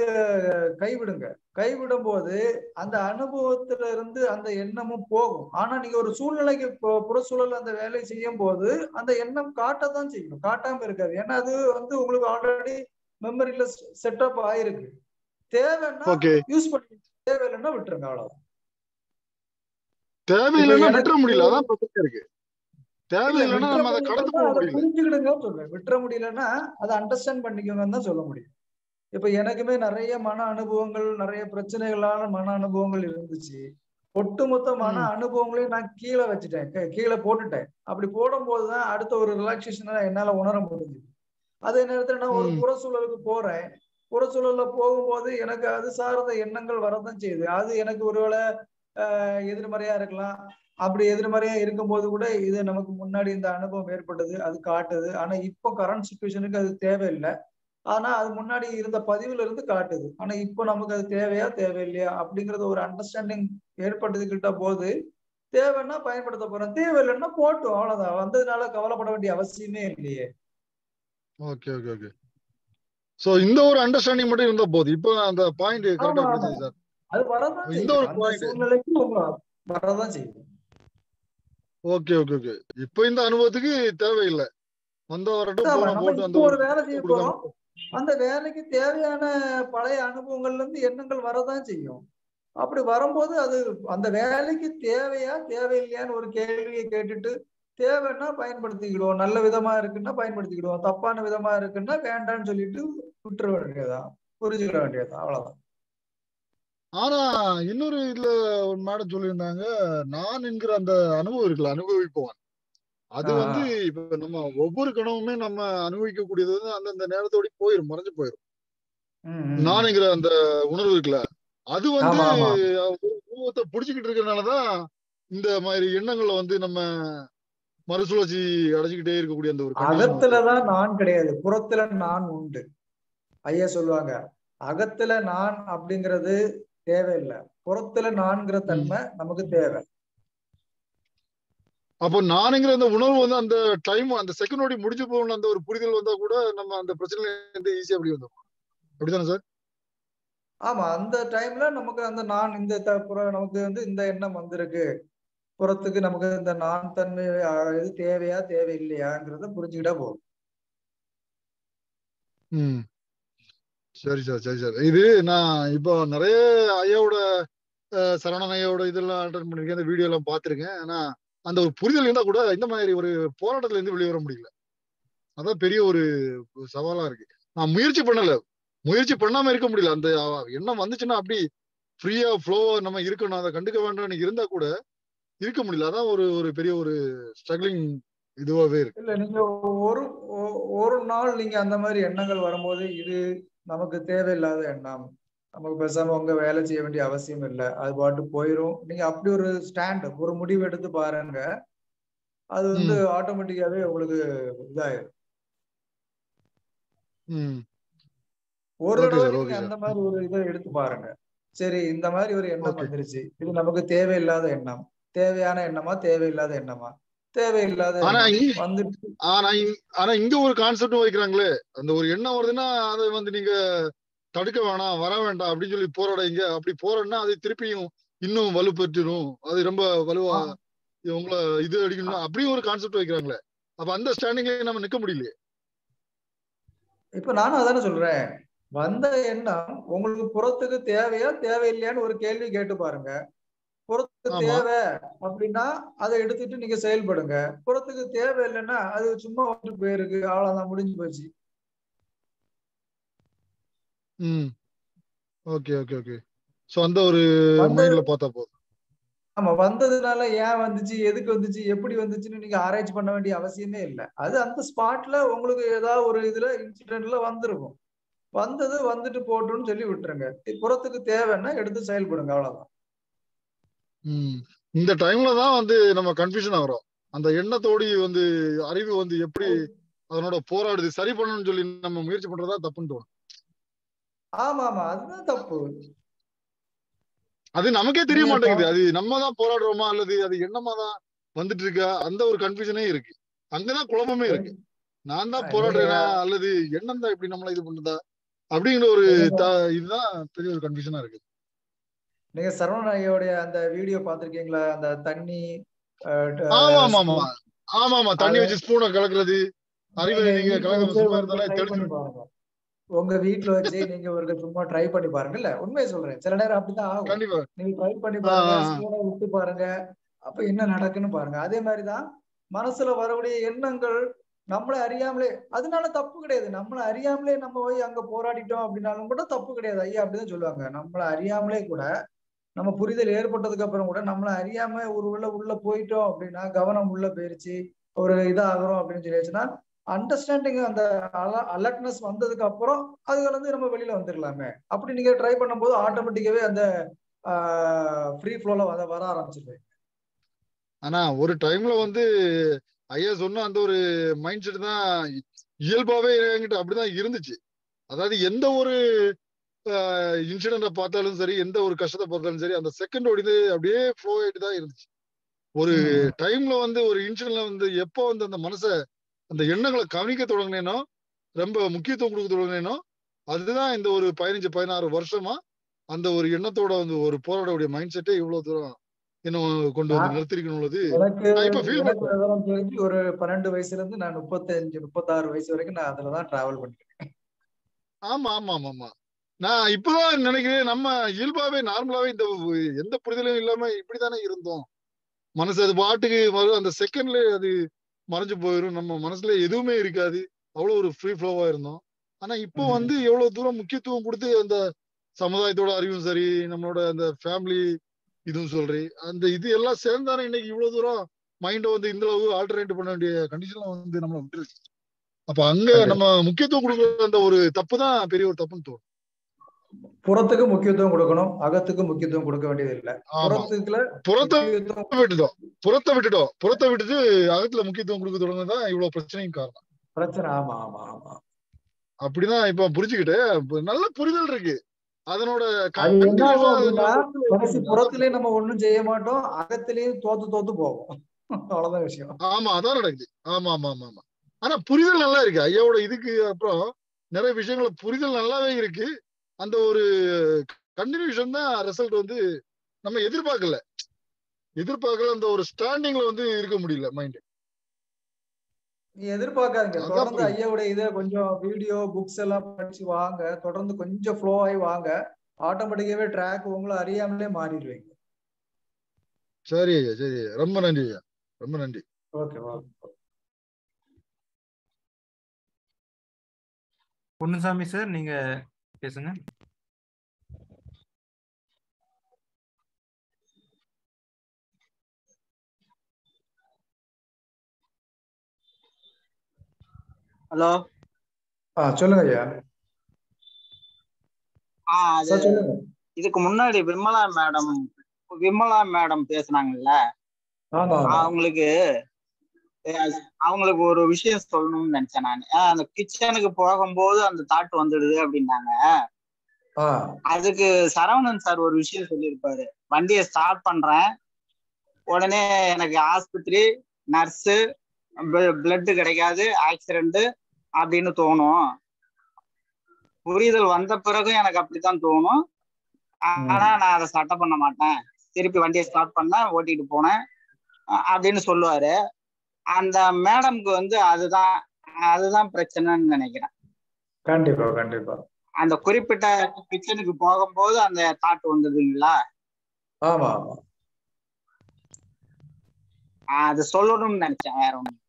கைவிடுங்க. கைவிடும் போது அந்த அனுபவத்துல இருந்து அந்த எண்ணமும் போகும். ஆனா நீங்க ஒரு சூழ்நிலைக்கு புற சூழல் அந்த வேலை செய்யும் போது அந்த எண்ணம் காட்டத்தான் செய்யும், காட்டாம இருக்காது. ஏன்னா அது வந்து உங்களுக்கு ஆல்ரெடி மெமரியில செட்டப் ஆயிருக்கு. தேவைன்னா யூஸ் பண்ணி, தேவையில்லைன்னா விட்டுருங்க, அவ்வளவுதான். தேவையில்லைன்னா விட்டுற முடியல, அதான் பிரச்சனை இருக்கு. புரிஞ்சுக்கிடுங்க சொல்றேன், விட்டுற முடியலன்னா அதை அண்டர்ஸ்டாண்ட் பண்ணிக்கோங்கன்னு தான் சொல்ல முடியும். இப்ப எனக்குமே நிறைய மன அனுபவங்கள், நிறைய பிரச்சனைகளான மன அனுபவங்கள் இருந்துச்சு. ஒட்டுமொத்த மன அனுபவங்களையும் நான் கீழே வச்சுட்டேன், கீழே போட்டுட்டேன். அப்படி போடும் போதுதான் அடுத்த ஒரு ரிலாக்சேஷனை என்னால உணர முடிஞ்சு. அதே நேரத்துல நான் ஒரு புற சூழலுக்கு போறேன், புற சூழல்ல போகும்போது எனக்கு அது சார்ந்த எண்ணங்கள் வரதான் செய்யுது. அது எனக்கு ஒருவேளை எதிர்மறையா இருக்கலாம், அப்படி எதிர்மறையா இருக்கும்போது கூட இது நமக்கு முன்னாடி இந்த அனுபவம் ஏற்பட்டது, அது காட்டுது. ஆனா இப்போ கரண்ட் சிச்சுவேஷனுக்கு அது தேவையில்லை, ஆனா அது முன்னாடி இருந்த பதிவுல இருந்து காட்டுது. ஆனா இப்போ நமக்கு அது தேவையா தேவையில்லையா அப்படிங்கறது ஒரு அண்டர்ஸ்டாண்டிங் ஏற்பட்டதுக்கிட்ட போது தேவைன்னா பயன்படுத்த போறேன், தேவையில்லைன்னா போட்டோம், அவ்வளவுதான். வந்ததுனால கவலைப்பட வேண்டிய அவசியமே இல்லையே. Okay okay okay. சோ இந்த ஒரு அண்டர்ஸ்டாண்டிங் மட்டும் இருந்தா போது. இப்போ அந்த பாயிண்ட் கரெக்ட்டா புரியுது சார். அது வரதான் இந்த ஒரு பாயிண்ட் வரதான் செய்யும். Okay okay okay. இப்போ இந்த அனுபவத்துக்கு தேவையில்லை, வந்த வரட்டும், ஒரு வேலை செய்ய போறோம். அந்த வேலைக்கு தேவையான பழைய அனுபவங்கள்ல இருந்து எண்ணங்கள் வரதான் செய்யும். அப்படி வரும்போது அது அந்த வேலைக்கு தேவையா தேவையில்லையான்னு ஒரு கேள்வியை கேட்டுட்டு தேவைன்னா பயன்படுத்திக்கிடுவோம், நல்ல விதமா இருக்குன்னா பயன்படுத்திக்கிடுவோம், தப்பான விதமா இருக்குன்னா வேண்டான்னு சொல்லிட்டு விட்டுற வேண்டியதான், புரிஞ்சுக்கிட வேண்டியதான், அவ்வளவுதான். ஆனா இன்னொரு இதுல ஒரு மேடம் சொல்லியிருந்தாங்க, நான் என்கிற அந்த அனுபவம் இருக்குல்ல, அனுபவிப்பவன், அது வந்து இப்ப நம்ம ஒவ்வொரு கணவுமே நம்ம அனுபவிக்கக்கூடியது அந்தந்த நேரத்தோட போயிடும், மறைஞ்சு போயிடும். நான் என்கிற அந்த உணர்வு இருக்குல்ல, அது வந்து உருவத்தை பிடிச்சுக்கிட்டு இருக்கிறதுனாலதான் இந்த மாதிரி எண்ணங்களை வந்து நம்ம மறுசுழற்சி அடைச்சுக்கிட்டே இருக்கக்கூடிய அந்த ஒரு அகத்துலதான் நான் கிடையாது, புறத்துல நான் உண்டு. ஐயா சொல்லுவாங்க, அகத்துல நான் அப்படிங்கிறது தேவையில்லை, புறத்துல நான்கிற தன்மை நமக்கு தேவை. அப்போ நானுங்கிற அந்த உணர்வு வந்து அந்த டைம் அந்த செகண்டோட முடிஞ்சு போகணும், அந்த ஒரு புரிதல் வந்தா கூட நம்ம அந்த பிரச்சனை வந்து ஈஸியா அப்படி வந்தோம், அப்படிதானே சார்? ஆமா, அந்த டைம்ல நமக்கு அந்த நான் இந்த நமக்கு வந்து இந்த எண்ணம் வந்திருக்கு, புறத்துக்கு நமக்கு இந்த நான் தன்மை இது தேவையா தேவையில்லையாங்கிறத புரிஞ்சுக்கிட்டா போகும். உம், சரி சார், சரி சார். இது நான் இப்போ நிறைய ஐயாவோட சரவணன் ஐயாவோட இதெல்லாம் அட்டன் பண்ணிருக்கேன், இந்த வீடியோ எல்லாம் பார்த்துருக்கேன். ஆனா அந்த ஒரு புரிதல் இருந்தா கூட இந்த மாதிரி ஒரு போராட்டத்துல இருந்து வெளியே வர முடியல, அதான் பெரிய ஒரு சவாலா இருக்கு. நான் முயற்சி பண்ணல, முயற்சி பண்ணாம இருக்க முடியல. அந்த எண்ணம் வந்துச்சுன்னா அப்படி ஃப்ரீயா ஃப்ளோவா நம்ம இருக்கணும், அதை கண்டுக்க வேண்டாம்னு இருந்தா கூட இருக்க முடியல. அதான் ஒரு ஒரு பெரிய ஒரு ஸ்ட்ரகிளிங் இதுவாகவே இருக்கு. இல்ல, நீங்க ஒரு ஒரு நாள் நீங்க அந்த மாதிரி எண்ணங்கள் வரும்போது இது நமக்கு தேவையில்லாத எண்ணம், நமக்கு பேசாம உங்க வேலை செய்ய வேண்டிய அவசியம் இல்லை, அது பாட்டு போயிரும், நீங்க அப்படி ஒரு ஸ்டாண்ட் ஒரு முடிவு எடுத்து பாருங்க, அது வந்து ஆட்டோமேட்டிக்காவே உங்களுக்கு இதாயிரும். ஒரு தடவை அந்த மாதிரி ஒரு இதை எடுத்து பாருங்க, சரி இந்த மாதிரி ஒரு எண்ணம் வந்துருச்சு, இது நமக்கு தேவையில்லாத எண்ணம், தேவையான எண்ணமா தேவையில்லாத எண்ணமா தேவையில்லாத. ஆனா இங்க ஒரு கான்செப்ட் வைக்கிறாங்களே, அந்த ஒரு எண்ணம் வருதுன்னா அதை வந்து நீங்க தடுக்க வேணாம், வர வேண்டாம் அப்படின்னு சொல்லி போராடைங்க. அப்படி போறோம்னா அதை திருப்பியும் இன்னும் வலுப்பெற்றிடும், அது ரொம்ப வலுவா உங்களை இது அடிக்கணும், அப்படி ஒரு கான்செப்ட் வைக்கிறாங்களே. அப்ப அந்த ஸ்டாண்டிங்ல நம்ம நிக்க முடியலையே. இப்ப நானும் அதானே சொல்றேன், வந்த எண்ணம் உங்களுக்கு புறத்துக்கு தேவையா தேவையில்லையான்னு ஒரு கேள்வி கேட்டு பாருங்க. புறத்துக்கு தேவை அப்படின்னா அதை எடுத்துட்டு நீங்க செயல்படுங்க, புறத்துக்கு தேவை இல்லைன்னா அது சும்மா வந்துட்டு போயிருக்கு, அவ்வளவுதான், முடிஞ்சு போச்சு. ம், ஓகே ஓகே ஓகே. சோ அந்த ஒரு மைண்ட்ல பார்த்தா போதும். ஆமா, வந்ததுனால ஏன் வந்துச்சு, எதுக்கு வந்துச்சு, எப்படி வந்துச்சுன்னு நீங்க அரேஞ்ச் பண்ண வேண்டிய அவசியமே இல்லை. அது அந்த ஸ்பாட்ல உங்களுக்கு ஏதாவது ஒரு இதுல இன்சிடென்ட்ல வந்திருக்கும், வந்தது வந்துட்டு போட்டுன்னு சொல்லி விட்டுருங்க. புறத்துக்கு தேவைன்னா எடுத்து செயல்படுங்க, அவ்வளவுதான். உம், இந்த டைம்ல தான் வந்து நம்ம கன்ஃபியூஷன் ஆகிறோம். அந்த எண்ணத்தோடு வந்து அறிவு வந்து எப்படி அதனோட போராடுது, சரி பண்ணணும்னு சொல்லி நம்ம முயற்சி பண்றதா தப்புன்னு தோணும். ஆமா ஆமா, அதுதான் தப்பு. அது நமக்கே தெரிய மாட்டேங்குது, அது நம்ம தான் போராடுறோமா அல்லது அது எண்ணமா தான் வந்துட்டு இருக்கா, அந்த ஒரு கன்ஃபியூஷனே இருக்கு, அங்கதான் குழப்பமே இருக்கு. நான் தான் போராடுறேனா அல்லது எண்ணம் தான் இப்படி நம்மள இது பண்ணுதா அப்படிங்கிற ஒரு இதுதான் பெரிய ஒரு கன்ஃபியூஷனா இருக்கு. நீங்க சரவணன் ஐயோடைய அந்த வீடியோ பாத்திருக்கீங்களா, அந்த தண்ணி? ஆமா ஆமா ஆமா ஆமா ஆமா. தண்ணி வச்சு ஸ்பூனை கலக்குறது, அறிவு நீங்க கலக்க உங்க வீட்டுல வச்சு நீங்க ஒரு சும்மா ட்ரை பண்ணி பாருங்க. இல்ல, உண்மையை சொல்றேன், சில நேரம் அப்படிதான் ஆகும். நீங்க ட்ரை பண்ணி பாருங்க, ஸ்பூனை விட்டு பாருங்க, அப்ப என்ன நடக்குன்னு பாருங்க. அதே மாதிரிதான் மனசுல வரக்கூடிய எண்ணங்கள் நம்மள அறியாமலே, அதனால தப்பு கிடையாது. நம்மள அறியாமலே நம்ம போய் அங்க போராடிட்டோம் அப்படின்னாலும் கூட தப்பு கிடையாது. ஐயா அப்படிதான் சொல்லுவாங்க, நம்மள அறியாமலே கூட நம்ம புரிதல் ஏற்பட்டதுக்கு அப்புறம் கூட நம்மள அறியாம ஒரு உள்ள உள்ள போயிட்டோம் அப்படின்னா, கவனம் உள்ள போயிருச்சு, ஒரு இதாகிறோம் அப்படின்னு சொல்லியாச்சுன்னா, அண்டர்ஸ்டாண்டிங் அந்த அலர்ட்னஸ் வந்ததுக்கு அப்புறம் அதுல இருந்து நம்ம வெளியில வந்துடலாமே. அப்படி நீங்க ட்ரை பண்ணும் போது ஆட்டோமேட்டிக்காவே அந்த ஃப்ரீ ஃப்ளோல வர ஆரம்பிச்சிருப்பீங்க. ஆனா ஒரு டைம்ல வந்து ஐயா சொன்ன அந்த ஒரு மைண்ட் செட் தான் இயல்பாவே என்கிட்ட அப்படிதான் இருந்துச்சு. அதாவது எந்த ஒரு இன்சிடென்ட்டை பார்த்தாலும் சரி, எந்த ஒரு கஷ்டத்தை பார்த்தாலும் சரி, அந்த செகண்ட் ஓடிது அப்படியே ஃப்ளோ ஆயிட்டு தான் இருந்துச்சு. ஒரு டைம்ல வந்து ஒரு இன்சிடென்ட்ல வந்து எப்போ வந்து அந்த மனசை அந்த எண்ணங்களை கவனிக்க தொடங்கினேனோ, ரொம்ப முக்கியத்துவம் கொடுக்க தொடங்கினேனோ, அதுதான் இந்த ஒரு பதினஞ்சு பதினாறு வருஷமா அந்த ஒரு எண்ணத்தோட வந்து ஒரு போராடக்கூடிய மைண்ட் செட்டே இவ்வளவு தூரம் இன்னும் கொண்டு வந்து நிறுத்திருக்கணும்னது நான் இப்ப ஃபீல் பண்றேன். ஒரு பன்னெண்டு வயசுல இருந்து நான் முப்பத்தஞ்சு முப்பத்தாறு வயசு வரைக்கும் நான் அதுலதான் டிராவல் பண்ணிருக்கேன். ஆமா ஆமா ஆமா ஆமா நான் இப்பதான் நினைக்கிறேன் நம்ம இயல்பாவே நார்மலாவே இந்த எந்த புரிதலும் இல்லாம இப்படித்தானே இருந்தோம். மனசு அது பாட்டுக்கு வரும், அந்த செகண்ட்ல அது மறைஞ்சு போயிடும், நம்ம மனசுல எதுவுமே இருக்காது, அவ்வளவு ஒரு ஃப்ரீ ஃப்ளோவா இருந்தோம். ஆனா இப்போ வந்து எவ்வளவு தூரம் முக்கியத்துவம் கொடுத்து அந்த சமுதாயத்தோட அறிவும் சரி, நம்மளோட அந்த ஃபேமிலி இதுவும் சொல்றி அந்த இது எல்லாம் சேர்ந்தானே இன்னைக்கு இவ்வளவு தூரம் மைண்டை வந்து இந்த அளவு ஆல்டர்னேட் பண்ண வேண்டிய கண்டிஷன்ல வந்து நம்மள விட்டுருச்சு. அப்ப அங்க நம்ம முக்கியத்துவம் கொடுக்குற அந்த ஒரு தப்பு தான் பெரிய ஒரு தப்புன்னு தோணும். புறத்துக்கு முக்கியத்துவம் கொடுக்கணும், அகத்துக்கு முக்கியத்துவம் கொடுக்க வேண்டியது இல்லை. புறத்துக்குல புறத்தை விட்டுட்டோம் புறத்தை விட்டுட்டோம் புறத்தை விட்டுட்டு அகத்துல முக்கியத்துவம் கொடுக்க தொடங்குதான் இவ்வளவு பிரச்சனையும் காரணம் பிரச்சனை. ஆமா ஆமா ஆமா அப்படிதான் இப்ப புரிஞ்சுக்கிட்டு நல்ல புரிதல் இருக்கு. அதனோட புறத்திலே நம்ம ஒண்ணும் செய்ய மாட்டோம், அகத்திலேயும் தோத்து தோத்து போவோம், அவ்வளவுதான் விஷயம். ஆமா அதான் நடக்குது. ஆமா ஆமா ஆமா ஆமா ஆனா புரிதல் நல்லா இருக்கு ஐயாவோட. இதுக்கு அப்புறம் நிறைய விஷயங்கள புரிதல் நல்லாவே இருக்கு. அந்த ஒரு கண்டினியூஷன் தான் ரிசல்ட் வந்து நம்ம எதிர்பார்க்கல எதிர்பார்க்கல அந்த ஒரு ஸ்டாண்டிங்ல வந்து இருக்க முடியல மைண்ட். நீ எதிர்பார்க்காதீங்க, தொடர்ந்து ஐயாவுடைய இதை கொஞ்சம் வீடியோ புக்ஸ் எல்லாம் படிச்சு வாங்க, தொடர்ந்து கொஞ்சம் ஃப்ளோ ஆகி வாங்க, ஆட்டோமேட்டிக்காவே ட்ராக் உங்களை அறியாமலே மாறிடுவீங்க. சரி ஐயா, சரி, ரொம்ப நன்றி ஐயா, ரொம்ப நன்றி. ஓகே ஓகே பொன்னுசாமி சார் நீங்க பேசுங்க. ஹலோ, சொல்லுங்க ஐயா. இதுக்கு முன்னாடி விமலா மேடம் விமலா மேடம் பேசுனாங்கல்ல, அவங்களுக்கு அவங்களுக்கு ஒரு விஷயம் சொல்லணும்னு நினைச்சேன் நான். அந்த கிச்சனுக்கு போகும்போது அந்த தாட் வந்துடுது அப்படின்னாங்க. அதுக்கு சரவணன் சார் ஒரு விஷயம் சொல்லியிருப்பாரு, வண்டியை ஸ்டார்ட் பண்றேன், உடனே எனக்கு ஆஸ்பத்திரி, நர்ஸு, பிளட் கிடைக்காது, ஆக்சிடென்ட் அப்படின்னு தோணும். புரிதல் வந்த பிறகு எனக்கு அப்படித்தான் தோணும், ஆனா நான் அதை சட்டை பண்ண மாட்டேன், திருப்பி வண்டியை ஸ்டார்ட் பண்ண ஓட்டிட்டு போனேன் அப்படின்னு சொல்லுவாரு. அந்த மேடம்க்கு வந்து அதுதான் அதுதான் பிரச்சனைன்னு நினைக்கிறேன். கண்டிப்பா கண்டிப்பா அந்த குறிப்பிட்ட கிச்சனுக்கு போகும்போது அந்த தாட் வந்ததுங்களா. ஆமா ஆமா அது சொல்லணும்னு நினைச்சேன், வேற ஒண்ணு.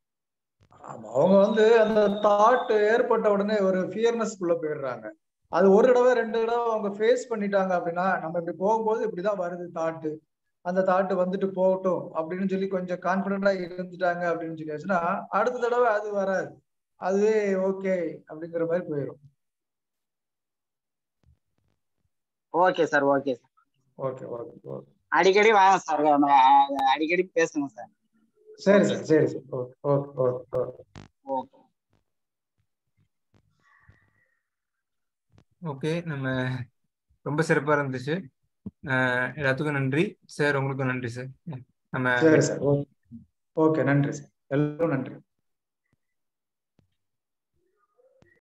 ஆமா, அவங்க வந்து அந்த தாட் ஏற்பட்ட உடனே ஒரு ஃபியர்னஸ்க்குள்ள போயிடுறாங்க. அது ஒரு தடவை ரெண்டு தடவை அவங்க ஃபேஸ் பண்ணிட்டாங்க அப்படின்னா, நம்ம இப்படி போகும்போது இப்படிதான் வருது தாட்டு, அந்த தாட்டு வந்துட்டு போகட்டும் அப்படின்னு சொல்லி கொஞ்சம் கான்ஃபிடென்டா இருந்துட்டாங்க அப்படின்னு சொல்லியாச்சுன்னா அடுத்த தடவை அது வராது, அதுவே ஓகே அப்படிங்கிற மாதிரி போயிடும். Okay sir, okay sir, okay okay okay அடிக்கடி வாங்க சார், அடிக்கடி பேசுங்க சார். சரி சார், சரி sir, okay okay okay okay okay நம்ம ரொம்ப சிறப்பா இருந்துச்சு. எல்லாத்துக்கும் நன்றி சார், உங்களுக்கும் நன்றி சார். நம்ம ஓகே நன்றி சார், எல்லாரும் நன்றி.